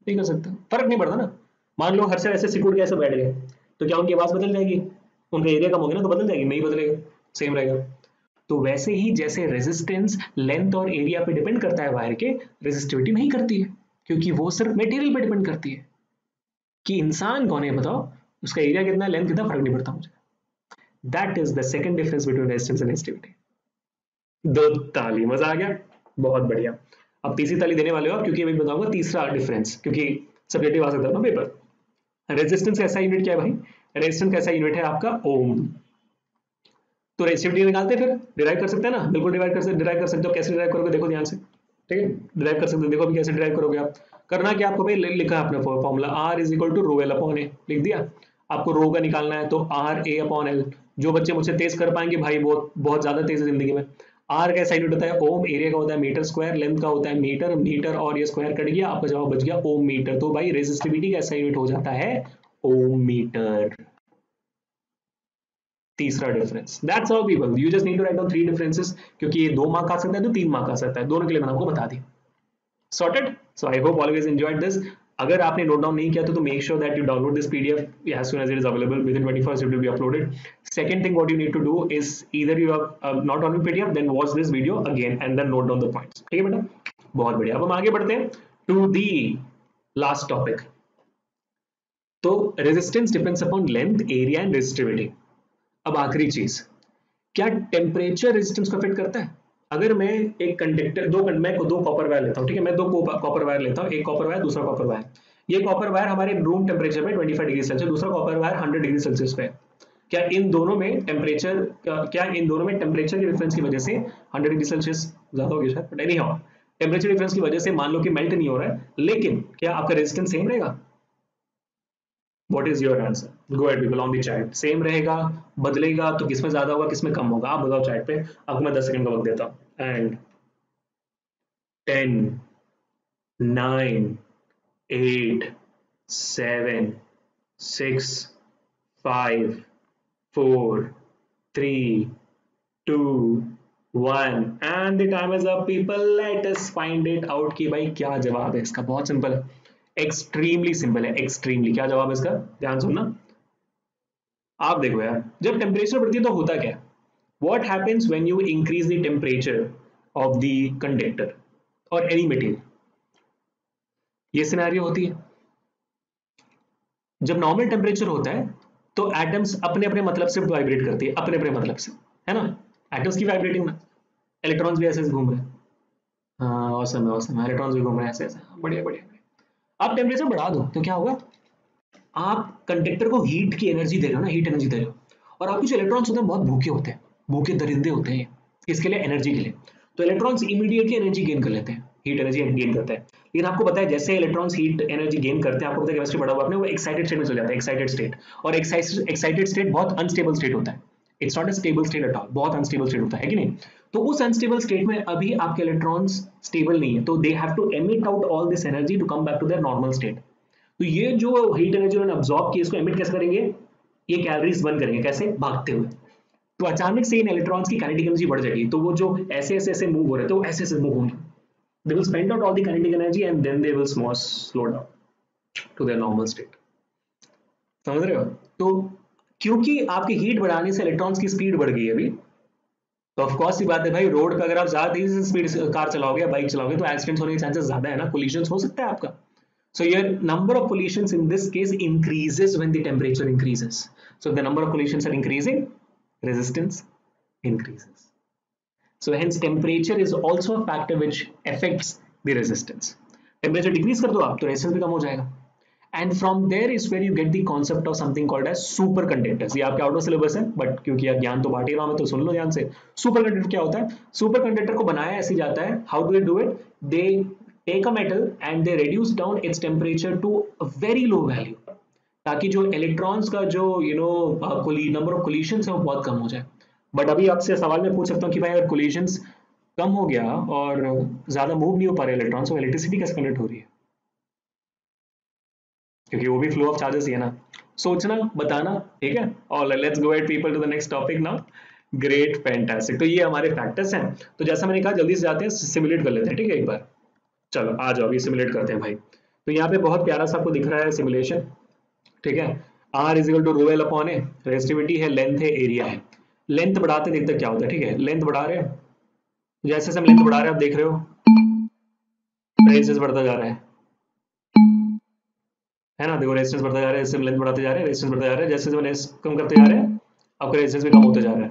नहीं कर सकते, फर्क नहीं पड़ता ना। मान लो हर से ऐसे सिकुड़ के ऐसे बैठ गए तो क्या उनकी आवाज बदल जाएगी? उनका एरिया कम हो गया ना, तो बदल जाएगी? नहीं बदलेगा, सेम रहेगा। तो वैसे ही जैसे रेजिस्टेंस लेंथ और एरिया पे डिपेंड करता है वायर के, रेजिस्टिविटी नहीं करती है, क्योंकि वो सिर्फ मटेरियल पे डिपेंड करती है कि इंसान कौन है, बताओ उसका एरिया कितना है, लेंथ कितना, फर्क नहीं पड़ता मुझे। That is the second difference between resistance and resistivity. दो ताली, मजा आ गया, बहुत बढ़िया। अब तीसरी ताली देने वाले हो आप, क्योंकि मैं बताऊंगा तीसरा डिफरेंस, क्योंकि सब्जेक्टिव आ सकता है ना पेपर। रेजिस्टेंस का ऐसा यूनिट क्या है भाई? रेजिस्टेंस का ऐसा यूनिट है आपका ओम। तो रेजिस्टिविटी निकालते फिर डिराइव कर सकते हैं ना, बिल्कुल डिवाइड कर सकते, डिराइव कर सकते हो। कैसे डिराइव करोगे देखो ध्यान से, ठीक है, डिराइव कर सकते हो। देखो अभी कैसे डिराइव करोगे आप। करना क्या आपको भाई, लिखा आपने formula R is equal to rho L upon A, लिख दिया। आपको रो का निकालना है तो आर ए अपॉन एल। जो बच्चे मुझसे तेज कर पाएंगे भाई, बहुत बहुत ज्यादा तेज है जिंदगी में। आर का यूनिट होता है ओम, एरिया का होता है मीटर स्क्वायर, लेंथ का होता है मीटर, मीटर और ये स्क्वायर कट गया, आपका जवाब बच गया ओम मीटर। तो भाई रेजिस्टिविटी का यूनिट हो जाता है ओम मीटर। तीसरा difference, that's all people, you just need to write down three differences, क्योंकि ये दो मार्क आ सकता है तो तीन मार्क आ सकता है, दोनों के लिए मैंने आपको बता दी। Sorted, so I hope always enjoyed this. अगर आपने नोट डाउन नहीं किया तो make sure that you download this PDF as soon as it is available, within twenty four hours it will be uploaded. Second thing what you need to do is either you have uh, not on P D F, then watch this video again and then note down the points. ठीक है बेटा, बहुत बढ़िया। अब हम आगे बढ़ते हैं to the last topic. तो resistance depends upon length, area and resistivity. अब आखिरी चीज, क्या temperature resistance को affect करता है? अगर मैं एक कंडक्टर, दो मैं को दो कॉपर वायर लेता हूँ, ठीक है, मैं दो कॉपर वायर लेता हूँ, एक कॉपर वायर, दूसरा कॉपर वायर। ये कॉपर वायर हमारे रूम टेम्परेचर पे पच्चीस डिग्री सेल्सियस, दूसरा कॉपर वायर सौ डिग्री सेल्सियस पे। क्या इन दोनों में टेम्परेचर क्या इन दोनों में टेम्परेचर के डिफरेंस की वजह से सौ डिग्री सेल्सियस ज्यादा हो गया शायद, पता नहीं होगा। टेम्परेचर डिफरेंस की वजह से मान लो कि मेल्ट नहीं हो रहा है, लेकिन क्या आपका रेजिस्टेंस सेम रहेगा? What is your answer? Go at people on the chat. Same रहेगा, बदलेगा तो किसमें ज्यादा होगा, किसमें कम होगा, आप बताओ चैट पे। आपको मैं दस सेकंड का वक्त देता हूं। And ten nine eight seven six five four three two one and the time is up people, let us find it out कि भाई क्या जवाब है इसका। बहुत सिंपल है, एक्सट्रीमली सिंपल है, एक्सट्रीमली। क्या जवाब है इसका? ध्यान सुनना आप। देखो यार, जब टेम्परेचर बढ़ती है तो होता क्या? What happens when you increase the temperature of the conductor or any material? ये सिनेरियो होती है। जब नॉर्मल टेम्परेचर होता है तो एटम्स अपने अपने मतलब से वाइब्रेट करती है, अपने अपने मतलब से, है ना, एटम्स की वाइब्रेटिंग ना। इलेक्ट्रॉन्स भी ऐसे घूम रहे हैं, हाँ ऑसम है, ऑसम है, इलेक्ट्रॉन्स भी घूम रहे हैं ऐसे ऐसे, बढ़िया बढ़िया। आप टेम्परेचर बढ़ा दो तो क्या होगा, आप कंडक्टर को हीट की एनर्जी दे रहे हो ना, हीट एनर्जी दे रहे हो, और आपके जो इलेक्ट्रॉन्स होते हैं बहुत भूखे होते हैं, भूखे दरिंदे होते हैं इसके लिए, एनर्जी के लिए। तो इलेक्ट्रॉन्स इमीडिएटली एनर्जी गेन कर लेते हैं, हीट एनर्जी गेन करते हैं। लेकिन आपको पता है जैसे इलेक्ट्रॉन्स हीट एनर्जी गेन करते हैं, आपको पता है केमिस्ट्री पढ़ा हुआ आपने, वो एक्साइटेड स्टेट में चले जाता है, एक्साइटेड स्टेट। और एक्साइटेड स्टेट बहुत अनस्टेबल स्टेट होता है, it's not a stable state at all, बहुत अनस्टेबल स्टेट होता है, है कि नहीं। तो उस अनस्टेबल स्टेट में अभी आपके इलेक्ट्रॉन्स स्टेबल नहीं है, तो they have to emit out all this energy to come back to their normal state. तो ये जो हीट एनर्जी उन्होंने अब्सॉर्ब की, इसको एमिट कैसे करेंगे? ये कैलोरीज बर्न करेंगे। कैसे? भागते हुए। तो अचानक से इन इलेक्ट्रॉन्स की काइनेटिक एनर्जी बढ़ जाएगी, तो वो जो ऐसे ऐसे ऐसे मूव हो रहे थे वो ऐसे ऐसे मूव होंगे। They will spend out all the kinetic energy and then they will slow, slow down to their normal state. समझ रहे हो? तो क्योंकि आपकी हीट बढ़ाने से इलेक्ट्रॉन्स की स्पीड बढ़ गई अभी, तो ऑफ कोर्स ये बात है भाई, रोड पे अगर आप ज्यादा तेजी से स्पीड से कार चलाओगे, बाइक चलाओगे, तो एक्सीडेंट्स होने के चांसेस ज्यादा है ना, कोलिजन हो सकता है आपका। So your number of collisions in this case increases when the temperature increases. So the number of collisions are increasing, resistance increases. So hence temperature is also a factor which affects the resistance. Temperature decrease कर दो आप तो resistance भी कम हो जाएगा. And from there is where you get the concept of something called as superconductors. ये आपके out of syllabus है, but क्योंकि यार ज्ञान तो बांट ही रहा हूँ मैं, तो सुन लो ध्यान से। Superconductor क्या होता है? Superconductor को बनाया ऐसे जाता है। How do they do it? They take a metal and they reduce down its temperature to a very low value, ताकि जो electrons का जो you know number of collisions है वो बहुत कम हो जाए। बट अभी आपसे सवाल मैं पूछ सकता हूँ कि भाई अगर कोलिजन्स कम हो गया और ज्यादा मूव नहीं हो पा रहे इलेक्ट्रॉन्स, तो इलेक्ट्रिसिटी कैसे कनेक्ट हो रही है? क्योंकि वो भी फ्लो ऑफ चार्जेस है ना। सोचना बताना, ठीक है। और let's go at people to the next topic now, great fantastic. तो ये हमारे फैक्टर्स हैं। तो जैसा मैंने कहा जल्दी से जाते हैं सिमुलेट कर लेते हैं, ठीक है। एक बार चलो आ जाओ, ये सिमुलेट करते हैं भाई। तो यहाँ पे बहुत प्यारा सा आपको दिख रहा है सिमुलेशन, ठीक है। R is equal to rho L upon A, resistivity है, लेंथ है, एरिया है। लेंथ बढ़ाते देखते क्या होता है, ठीक है। लेंथ बढ़ा रहे हैं, जैसे हम लेंथ बढ़ा रहे हैं आप देख रहे हो रेजिस्टेंस बढ़ता जा रहा है, है ना। देखो रेजिस्टेंस बढ़ता जा रहा है, इससे लेंथ बढ़ाते जा रहे हैं, रेजिस्टेंस बढ़ता जा रहा है, जैसे जैसे कम करते जा रहे हैं आपका रेजिस्टेंस भी कम होता जा रहा है,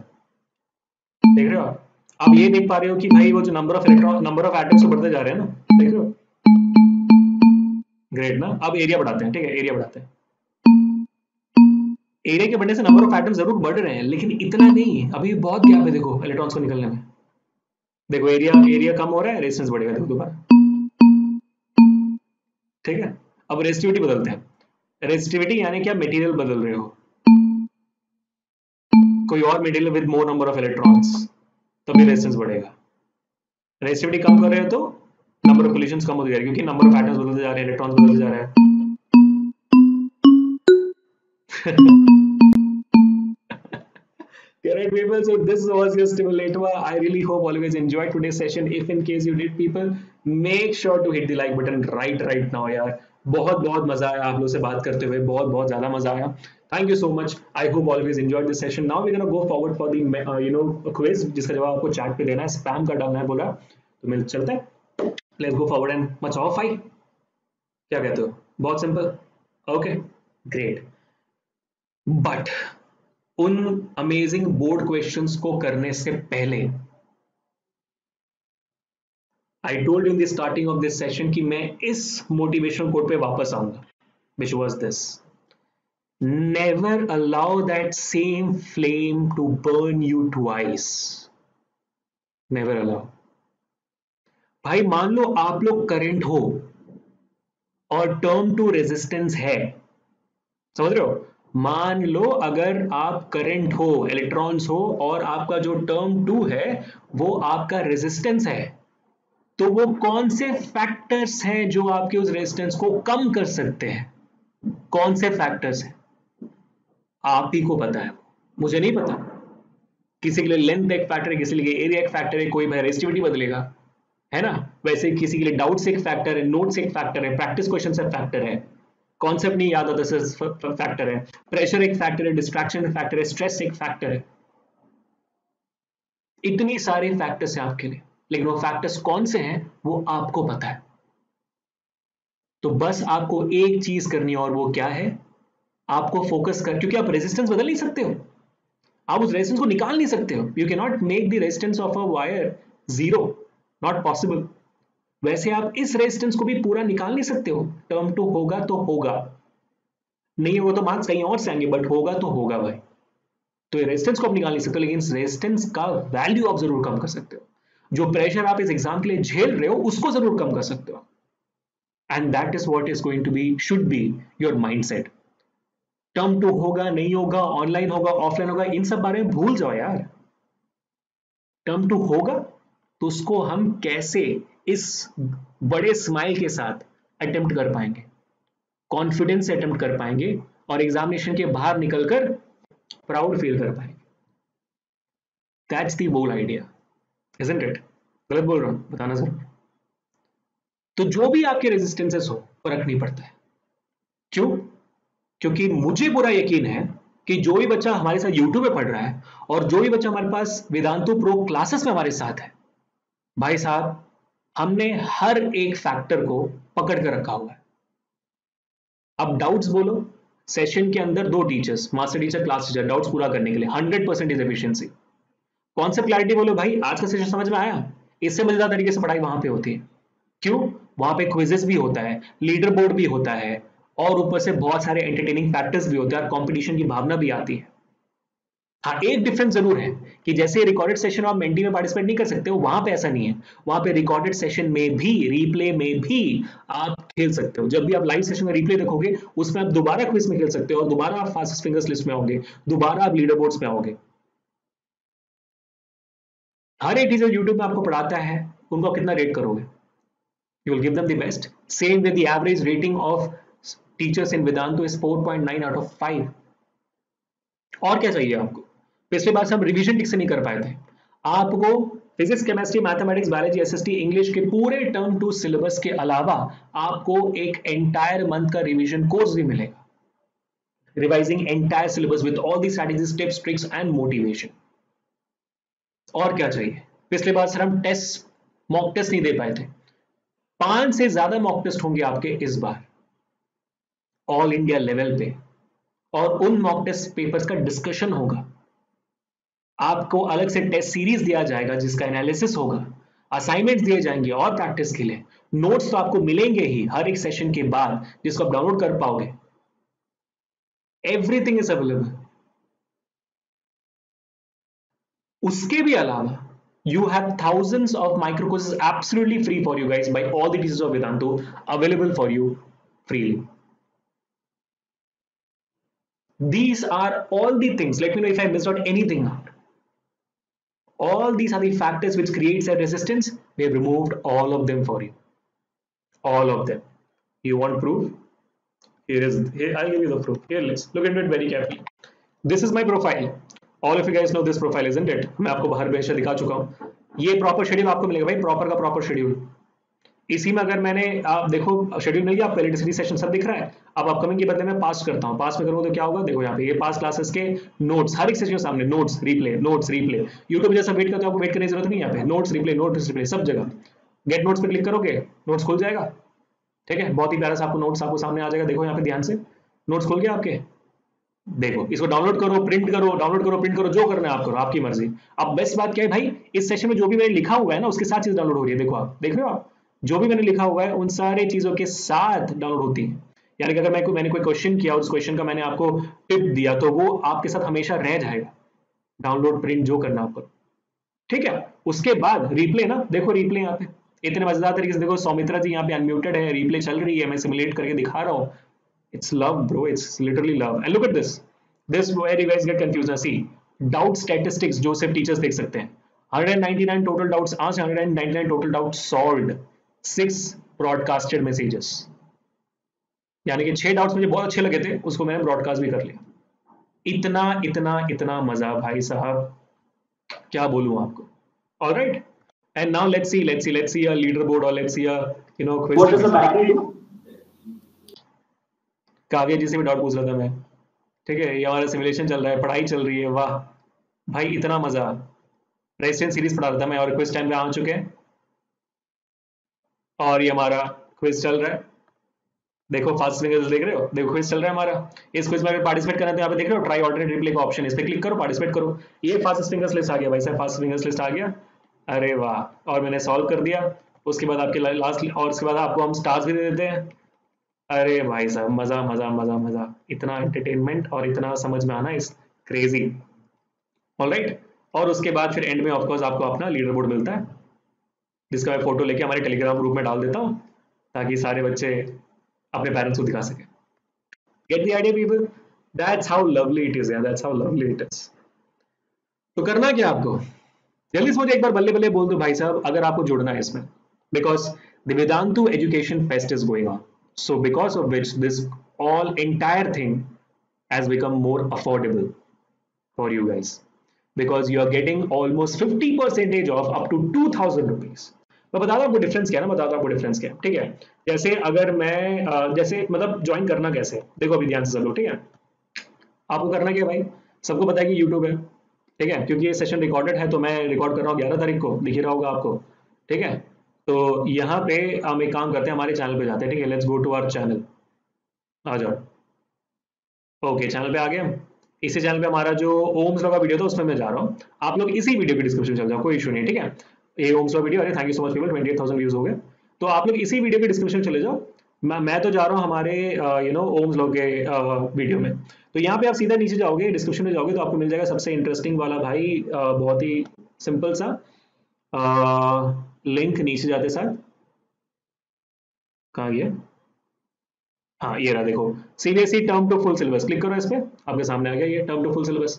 देख रहे हो आप। आप ये देख पा रहे हो कि भाई वो जो number of electron number of atoms बढ़ते जा रहे हैं ना, देख रहे हो, ग्रेट ना। अब एरिया बढ़ाते हैं, ठीक है, एरिया बढ़ाते हैं। एरिया के बढ़ने से नंबर ऑफ एटम्स जरूर बढ़ रहे हैं, लेकिन इतना नहीं है, अभी बहुत गैप है। देखो इलेक्ट्रॉन्स को निकलने में, देखो एरिया एरिया कम हो रहा है, रेजिस्टेंस बढ़ेगा, देखो दोबारा, ठीक है। अब रेजिस्टिविटी बदलते हैं। रेजिस्टिविटी यानी क्या, मटेरियल बदल रहे हो, कोई और material with more number of electrons, तभी रेजिस्टेंस बढ़ेगा। रेजिस्टिविटी कम कर रहे हो तो नंबर ऑफ कोलिशंस कम होते जा रहे हैं, क्योंकि नंबर ऑफ एटम्स बदलते जा रहे हैं, इलेक्ट्रॉन्स बदलते जा रहे हैं। Correct people, so this was your stimulator. I really hope always enjoyed today's session. If in case you did, people, make sure to hit the like button right right now, यार। बहुत बहुत मजा आया आप लोगों से बात करते हुए, बहुत बहुत ज्यादा मजा आया। Thank you so much. I hope always enjoyed this session. Now we're gonna go forward for the uh, you know quiz, जिसका जवाब आपको चैट पे देना है, स्पैम का डालना है बोला, तो मिल चलते हैं। Let's go forward and much off I. क्या कहते हो? बहुत सिंपल, okay, great. But उन अमेजिंग बोर्ड क्वेश्चंस को करने से पहले I told in the starting of this session कि मैं इस मोटिवेशन कोट पे वापस आऊंगा, which was this, never allow that same flame to burn you twice, never allow. भाई मान लो आप लोग करंट हो और टर्म टू रेजिस्टेंस है, समझ रहे हो। मान लो अगर आप करंट हो, इलेक्ट्रॉन्स हो, और आपका जो टर्म टू है वो आपका रेजिस्टेंस है, तो वो कौन से फैक्टर्स हैं जो आपके उस रेजिस्टेंस को कम कर सकते हैं, कौन से फैक्टर्स हैं आप ही को पता है, मुझे नहीं पता। किसी के लिए लेंथ एक फैक्टर है, किसी के लिए एरिया एक फैक्टर है, कोई भाई रेजिस्टिविटी बदलेगा, है ना। वैसे किसी के लिए डाउट्स एक फैक्टर है, नोट्स एक फैक्टर है, प्रैक्टिस क्वेश्चन एक फैक्टर है, कॉन्सेप्ट नहीं याद आता है फैक्टर है, प्रेशर एक फैक्टर है, डिस्ट्रैक्शन फैक्टर है, स्ट्रेस एक फैक्टर है। इतने सारे फैक्टर्स हैं आपके लिए, लेकिन वो फैक्टर्स कौन से हैं वो आपको पता है। तो बस आपको एक चीज करनी है, और वो क्या है, आपको फोकस कर, क्योंकि आप रेजिस्टेंस बदल नहीं सकते हो, आप उस रेजिस्टेंस को निकाल नहीं सकते हो। You can not make the resistance of a wire zero, not possible. वैसे आप इस रेजिस्टेंस को भी पूरा निकाल नहीं सकते हो, टर्म टू होगा तो होगा, नहीं होगा तो मार्क्स कहीं और से आएंगे, बट होगा तो होगा भाई। तो ये रेजिस्टेंस को आप निकाल नहीं सकते, लेकिन इस रेजिस्टेंस का वैल्यू आप जरूर कम कर सकते हो, जो प्रेशर आप इस एग्जाम के लिए झेल रहे हो उसको जरूर कम कर सकते हो। And that is what is going to be should be your mindset. Term two होगा, नहीं होगा, ऑनलाइन होगा, ऑफलाइन होगा, इन सब बारे में भूल जाओ यार। टर्म टू होगा तो उसको हम कैसे इस बड़े स्माइल के साथ अटेम्प्ट कर पाएंगे, कॉन्फिडेंस से अटेम्प्ट कर पाएंगे, और एग्जामिनेशन के बाहर निकलकर प्राउड फील कर पाएंगे। That's the whole idea, isn't it? गलत बोल रहा हूं, बताना जरूर। तो जो भी आपके रेजिस्टेंसेस हो फर्क नहीं पड़ता है, क्यों? क्योंकि मुझे पूरा यकीन है कि जो भी बच्चा हमारे साथ यूट्यूब पे पढ़ रहा है और जो भी बच्चा हमारे पास वेदांतु प्रो क्लासेस में हमारे साथ है, भाई साहब हमने हर एक फैक्टर को पकड़ कर रखा हुआ है। अब डाउट्स बोलो, सेशन के अंदर दो teachers, master teacher, class teacher, doubts पूरा करने के लिए hundred percent is efficiency. Concept clarity बोलो, भाई आज का सेशन समझ में आया, इससे मजेदार तरीके से पढ़ाई वहां पे होती है। क्यों? वहां पे क्विजेस भी होता है, लीडर बोर्ड भी होता है, और ऊपर से बहुत सारे एंटरटेनिंग फैक्टर्स भी होते हैं, कॉम्पिटिशन की भावना भी आती है। हाँ, एक डिफरेंस जरूर है कि जैसे रिकॉर्डेड सेशन आप मेंटी में पार्टिसिपेट नहीं कर सकते हो, वहां पे ऐसा नहीं है। वहां पे रिकॉर्डेड सेशन में भी, रिप्ले में भी आप खेल सकते हो। जब भी आप लाइव सेशन में रिप्ले देखोगे उसमें आप दोबारा क्विज में खेल सकते हो, और दोबारा आप फास्टेस्ट फिंगर्स लिस्ट में होंगे, दोबारा आप लीडर बोर्ड्स में होंगे। हर एक टीचर यूट्यूब में आपको पढ़ाता है, उनको आप कितना रेट करोगे? You will give them the best, same with the average rating of teachers in Vedantu is four point nine out of five. और क्या चाहिए आपको? पिछले बार सब रिवीजन ठीक से नहीं कर पाए थे, आपको physics, chemistry, mathematics, biology, SST, English के पूरे टर्म टू सिलेबस के अलावा आपको एक एंटायर मंथ का रिवीजन कोर्स भी मिलेगा, revising entire syllabus with all the strategies, tips, tricks and motivation. और क्या चाहिए? पिछले बार सर हम टेस्ट, मॉक टेस्ट नहीं दे पाए थे, पांच से ज्यादा मॉक टेस्ट होंगे आपके इस बार ऑल इंडिया लेवल पे, और उन मॉक टेस्ट पेपर्स का डिस्कशन होगा, आपको अलग से टेस्ट सीरीज दिया जाएगा जिसका एनालिसिस होगा, असाइनमेंट्स दिए जाएंगे और प्रैक्टिस के लिए नोट्स तो आपको मिलेंगे ही हर एक सेशन के बाद, जिसको आप डाउनलोड कर पाओगे। Everything is available. उसके भी अलावा you have thousands of micro courses absolutely free for you guys by all the teachers of Vedantu, available for you freely. These are all the things. Let me know if I missed out anything out. All these are the factors which creates a resistance. We have removed all of them for you. All of them. You want proof? Here is. Here, I'll give you the proof. Here, let's look into it very carefully. This is my profile. All of you guys know this profile, isn't it? मैं आपको बाहर भेजा दिखा चुका हूँ। ये proper schedule आपको मिलेगा भाई, proper का proper schedule. इसी में अगर मैंने आप देखो शेड्यूल नहीं है, आपका लेटेस्ट सेशन सब दिख रहा है। अब अपकमिंग के बदले में पास करता हूँ, पास में करूँ तो क्या होगा? देखो यहाँ पे ये पास क्लासेस के नोट्स, हर एक सेशन के सामने notes, replay, notes, replay. YouTube जैसा वेट करते हो, आपको वेट करने की जरूरत नहीं है। यहाँ पे नोट्स, रिप्ले, नोट्स, रिप्ले सब जगह। गेट नोट्स पे क्लिक करोगे, नोट्स खुल जाएगा। ठीक है, बहुत ही प्यारा सा आपको नोट्स आपको सामने आ जाएगा। देखो यहाँ पे ध्यान से, नोट्स खुल गया आपके। देखो, इसको डाउनलोड करो, प्रिंट करो, डाउनलोड करो, प्रिंट करो, जो करना है आप करो, आपकी मर्जी। अब बेस्ट बात क्या है भाई, इस सेशन में जो भी मैंने लिखा हुआ है ना, उसके साथ चीज डाउनलोड हो रही है। देखो आप देख रहे हो, जो भी मैंने लिखा हुआ है उन सारे चीजों के साथ डाउनलोड होती है। यानी कि अगर मैं को, मैंने कोई क्वेश्चन किया और उस क्वेश्चन का मैंने आपको टिप दिया तो वो आपके साथ हमेशा रह जाएगा। डाउनलोड, प्रिंट, जो करना आपको, ठीक है। उसके बाद रिप्ले ना, देखो रिप्ले यहाँ पे इतने मजेदार तरीके से। देखो सौमित्रा जी यहाँ पे अनम्यूटेड है, रिप्ले चल रही है, मैं सिमुलेट करके दिखा रहा हूँ। It's love bro, it's literally love. And look at this, this where you guys get confusion. See doubt statistics जो सिर्फ टीचर्स देख सकते हैं। One ninety nine total doubts answer, one ninety nine total doubt solved, six broadcasted messages. यानी कि छह डाउट्स मुझे बहुत अच्छे लगे थे, उसको मैंने ब्रॉडकास्ट भी कर लिया। इतना इतना इतना मजा भाई साहब, क्या बोलूं आपको। Alright, and now let's see let's see let's see a leaderboard और let's see a you know quiz. Kavya ji से भी डाउट पूछ रहा था मैं, ठीक है। ये हमारा सिमुलेशन चल रहा है, पढ़ाई चल रही है, वाह भाई इतना मजा। रेजिस्टेंस सीरीज पढ़ा रहा था मैं, और क्विज टाइम पे आ चुके हैं और ये हमारा क्विज चल रहा है। देखो फास्ट फिंगर्स देख रहे हो, देखो क्विज चल रहा है हमारा। इस क्विज में अगर पार्टिसिपेट करना है तो यहाँ पे देख रहे हो ट्राई ऑल्टरनेट रिप्ले का ऑप्शन, इस पे क्लिक करो, पार्टिसिपेट करो। ये फास्ट फिंगर्स लिस्ट आ गया भाई साहब, फास्ट फिंगर्स लिस्ट आ गया। अरे वाह, और मैंने सॉल्व कर दिया। उसके बाद आपके लास्ट, और उसके बाद आपको हम स्टार्स भी दे देते हैं। अरे भाई साहब मजा मजा मजा मजा, इतना एंटरटेनमेंट और इतना समझ में आना इज क्रेजी। ऑलराइट, और उसके बाद फिर एंड में ऑफकोर्स आपको अपना लीडर बोर्ड मिलता है, जिसका मैं फोटो लेके हमारे टेलीग्राम ग्रुप में डाल देता हूँ ताकि सारे बच्चे अपने पेरेंट्स को दिखा सके। Get the idea people, that's how lovely it is, that's how lovely it is. तो करना क्या आपको, जल्दी से मुझे एक बार बल्ले बल्ले बोल दो भाई साहब अगर आपको जुड़ना है इसमें, because the Vedantu education fest is going on, so because of which this all entire thing has become more affordable for you guys, because you are getting almost fifty percentage of up to two thousand rupees. मैं बताता हूँ आपको डिफरेंस क्या है ना, बताता हूँ आपको डिफरेंस क्या है, ठीक है। जैसे अगर मैं जैसे मतलब ज्वाइन करना कैसे है, देखो अभी ध्यान से चलो, ठीक है। आपको करना क्या भाई, सबको पता है कि यूट्यूब है, ठीक है, क्योंकि ये सेशन रिकॉर्डेड है तो मैं रिकॉर्ड कर रहा हूँ ग्यारह तारीख को, दिख रहा होगा आपको, ठीक है। तो यहाँ पे हम एक काम करते हैं, हमारे चैनल पे जाते हैं, ठीक है। Let's go to our channel, आ जाओ। ओके, चैनल पे आ गए। इसी चैनल पे हमारा जो ओम्स लॉ का वीडियो था उसमें मैं जा रहा हूँ, आप लोग इसी वीडियो के डिस्क्रिप्शन चल जाओ, कोई इशू नहीं, ठीक है। ये ओम्स लॉ वीडियो, अरे thank you so much people, twenty eight thousand views हो गए। तो आप लोग इसी वीडियो के डिस्क्रिप्शन चले जाओ, मैं मैं तो जा रहा हूँ हमारे यू नो ओम्स लॉ के वीडियो में। तो यहाँ पे आप सीधा नीचे जाओगे, डिस्क्रिप्शन में जाओगे तो आपको मिल जाएगा सबसे इंटरेस्टिंग वाला भाई, आ, बहुत ही सिंपल सा आ, लिंक। नीचे जाते साथ कहाँ गया, हाँ ये रहा, देखो CBSE term two full syllabus, click करो इस पर, आपके सामने आ गया ये टर्म टू फुल सिलेबस,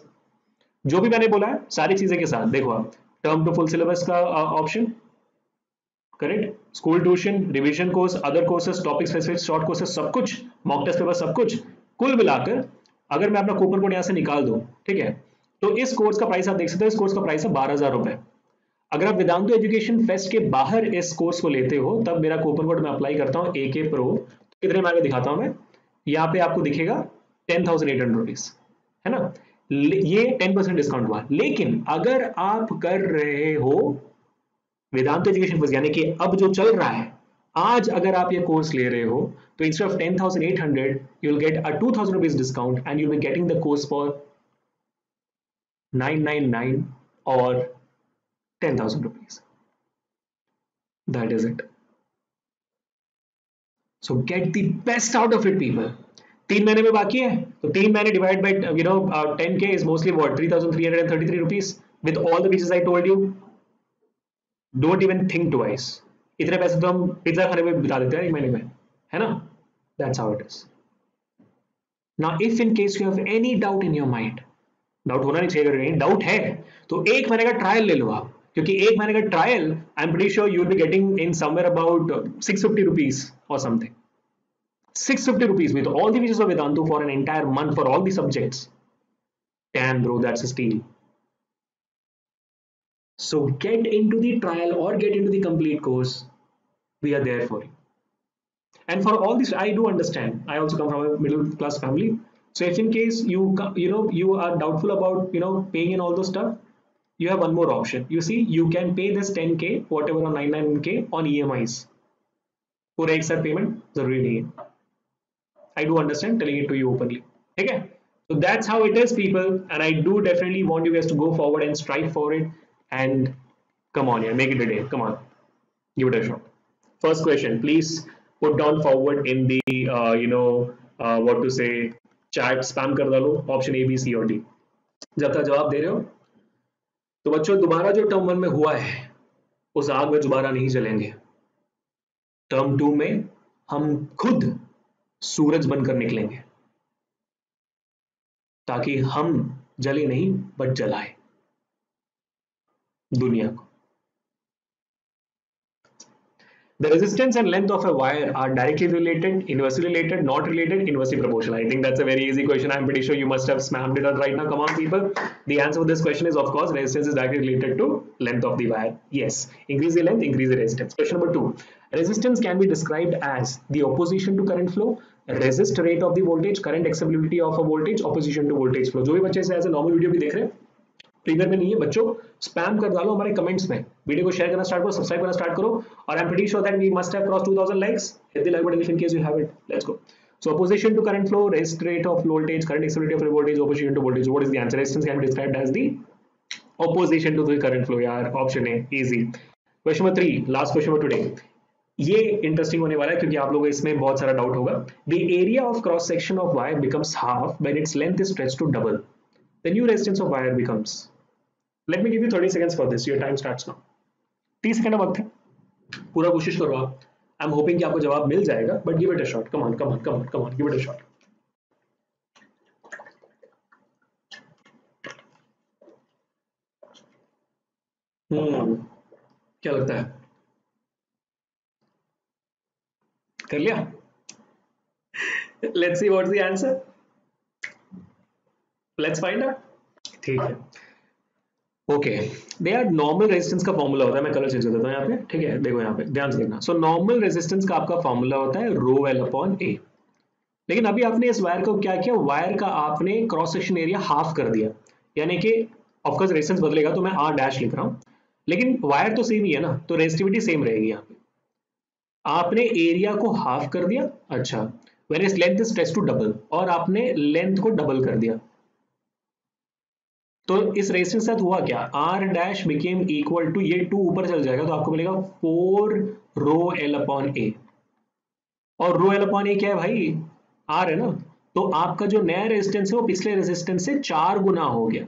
जो भी मैंने बोला है सारी चीजें के साथ। देखो आप टर्म टू फुल सिलेबस का option, correct, school tuition, revision course, other courses, topic specific short courses, सब कुछ मॉक टेस्ट पेपर, सब कुछ कुल मिलाकर अगर मैं अपना कूपन कोड यहाँ से निकाल दूं, ठीक है, तो इस कोर्स का प्राइस आप देख सकते हो, इस कोर्स का प्राइस है बारह हजार रुपए। अगर आप वेदांतु एजुकेशन फेस्ट के बाहर इस कोर्स को लेते हो तब मेरा कूपन कोड मैं अप्लाई करता हूँ एके प्रो, तो कितने में आगे दिखाता हूँ मैं, यहाँ पे आपको दिखेगा ten thousand eight hundred rupees है ना, ये टेन परसेंट डिस्काउंट हुआ। लेकिन अगर आप कर रहे हो वेदांत एजुकेशन फेस्ट यानी कि अब जो चल रहा है आज अगर आप ये कोर्स ले रहे हो तो instead of ten thousand eight hundred you will get a two thousand rupees discount and you will be getting the course for nine nine nine और ten thousand rupees, that is it. So get the best out of it people. तीन महीने में बाकी है तो तीन महीने divide by you know ten K is mostly what three thousand three hundred thirty three rupees with all the pieces I told you. Don't even think twice, इतने पैसे तो हम पिज्जा खाने में बिता देते हैं एक महीने में, है ना। That's how it is. Now if in case you have any doubt in your mind, doubt होना नहीं चाहिए, डाउट है तो एक महीने का ट्रायल ले लो आप, क्योंकि एक महीने का trial I am pretty sure you will be getting in somewhere about six fifty rupees और something, six fifty rupees with all the videos of Vedantu for an entire month for all the subjects. Damn bro, that's a steal. So get into the trial or get into the complete course. We are there for you. And for all this, I do understand. I also come from a middle class family. So if in case you you know you are doubtful about you know paying and all those stuff, you have one more option. You see, you can pay this ten K, whatever on nine nine K on E M Is. पूरा एक साथ payment जरूरी नहीं है. I do understand. Telling it to you openly. Okay. So that's how it is, people. And I do definitely want you guys to go forward and strive for it. And come on, yeah, make it a day. Come on, give it a shot. First question, please put down forward in the uh, you know uh, what to say chat, spam कर डालो option A, B, C और D. जब तक जवाब दे रहे हो तो बच्चों दोबारा जो टर्म वन में हुआ है उस आग में दोबारा नहीं जलेंगे। टर्म टू में हम खुद सूरज बनकर निकलेंगे ताकि हम जले नहीं बट जलाए दुनिया को। The resistance and length of a wire are directly related, inversely related, not related, inversely proportional. I think that's a very easy question. I'm pretty sure you must have spammed it out right now. Come on, people. The answer for this question is of course resistance is directly related to length of the wire. Yes, increase the length, increase the resistance. Question number two. Resistance can be described as the opposition to current flow, resist rate of the voltage, current acceptability of a voltage, opposition to voltage flow. जो भी बच्चे ऐसे नॉर्मल वीडियो भी देख रहे हैं प्रीमियर में नहीं है बच्चों, स्पैम कर डालो हमारे कमेंट्स में, वीडियो को शेयर करना स्टार्ट करो, सब्सक्राइब करना स्टार्ट करो और I am pretty sure that we must have cross two thousand likes. Hit the like button in case you have it. Let's go. So opposition to current flow, resistance rate of voltage, current acceptability of voltage, opposition to voltage. What is the answer? Resistance can be described as the opposition to the current flow. यार ऑप्शन है easy. Question number three, last question for today. ये इंटरेस्टिंग होने वाला है क्योंकि आप लोगों इसमें बहुत सारा डाउट होगा। The area of cross section of wire becomes half when its length is stretched to double, the new resistance of wire becomes. Let me give you thirty seconds for this. Your time starts now. thirty second वक्त है, पूरा कोशिश करो आप। आई एम होपिंग कि आपको जवाब मिल जाएगा but give it a shot. Come on come on come on come on give it a shot. Hmm क्या लगता है, कर लिया? Let's see what's the answer, let's find out. ठीक है, okay. They are normal resistance का फॉर्मूला होता है, मैं कलर चेंज कर देता हूं यहाँ पे, ठीक है। देखो यहाँ पे ध्यान से देखना। सो नॉर्मल रेजिस्टेंस का आपका फॉर्मूला होता है रो एल अपॉन ए। लेकिन अभी आपने इस वायर को क्या किया, वायर का आपने क्रॉस सेक्शन एरिया हाफ कर दिया, यानी कि ऑफकोर्स रेजिस्टेंस बदलेगा तो मैं आर डैश लिख रहा हूँ, लेकिन वायर तो सेम ही है ना, तो रेजिस्टिविटी सेम रहेगी। यहाँ पे आपने एरिया को हाफ कर दिया, अच्छा, when its length is stretched to double, और आपने लेंथ को डबल कर दिया, तो इस रेजिस्टेंस के साथ हुआ क्या, R dash became equal to, ये टू ऊपर चल जाएगा तो आपको मिलेगा four rho L upon A. और रो एल अपॉन ए क्या है भाई, आर है ना, तो आपका जो नया रेजिस्टेंस है वो पिछले रेजिस्टेंस से चार गुना हो गया।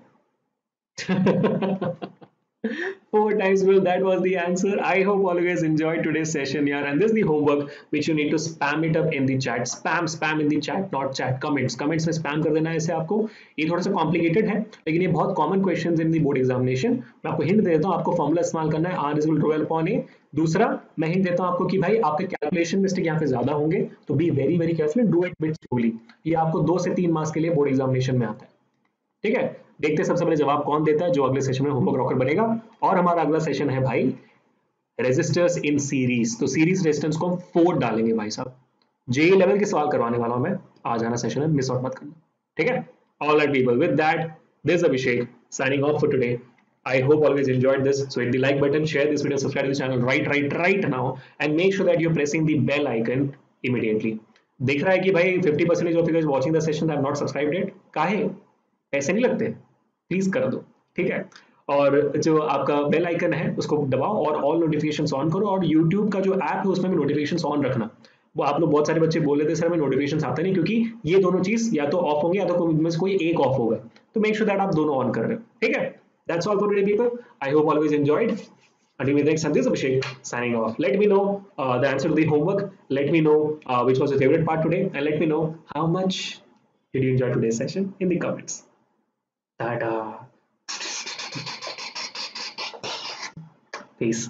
Four times will. That was the answer. I hope all you guys enjoyed today's session, yaar. And this is the homework which you need to spam it up in the chat. Spam, spam in the chat, not chat. Comments, comments में spam कर देना है इसे आपको. ये थोड़ा सा complicated है, लेकिन ये बहुत common questions in the board examination. मैं आपको hint देता हूँ, आपको formula इस्तेमाल करना है. R is equal to twelve upon A. दूसरा मैं hint देता हूँ आपको कि भाई आपके calculation mistake यहाँ पे ज्यादा होंगे, तो be very very careful and do it bit slowly. ये आपको दो से तीन मार्क्स के लिए बोर्ड एग्जामिनेशन में आता है. ठीक है, देखते हैं सबसे पहले जवाब कौन देता है, जो अगले सेशन में होमवर्क रॉकर बनेगा. और हमारा अगला सेशन है भाई रेजिस्टर्स इन सीरीज, तो सीरीज रेजिस्टेंस को हम फोर डालेंगे भाई साहब. जेई लेवल के सवाल करवाने वाला हूं मैं, आ जाना सेशन में, मिस आउट मत करना. ठीक है, alright people, with that this is Abhishek signing off for today. I hope always enjoyed this, so hit the like button, share this video, subscribe to the channel right right right now, and make sure that you're pressing the bell icon immediately. दिख रहा है कि भाई fifty percent of you guys watching the session have not subscribed yet. काहे, पैसे नहीं लगते, प्लीज कर दो. ठीक है, और जो आपका बेल आइकन है उसको दबाओ और ऑल नोटिफिकेशंस ऑन करो. और यूट्यूब का जो ऐप है उसमें भी नोटिफिकेशंस ऑन रखना. वो आप लोग बहुत सारे बच्चे बोल रहे थे सर मैं नोटिफिकेशंस आता नहीं, क्योंकि ये दोनों चीज या तो ऑफ होंगे या तो इनमें से कोई एक ऑफ होगा. तो मेक श्योर दैट आप दोनों ऑन कर रहे हो. ठीक है, that's all for today people. I hope always enjoyed. Until we next time, this is Abhishek signing off. Let me know uh, the answer to the homework. Let me know uh, which was your favorite part today, and let me know how much did you enjoy today's session in the comments. Ta-da. Peace.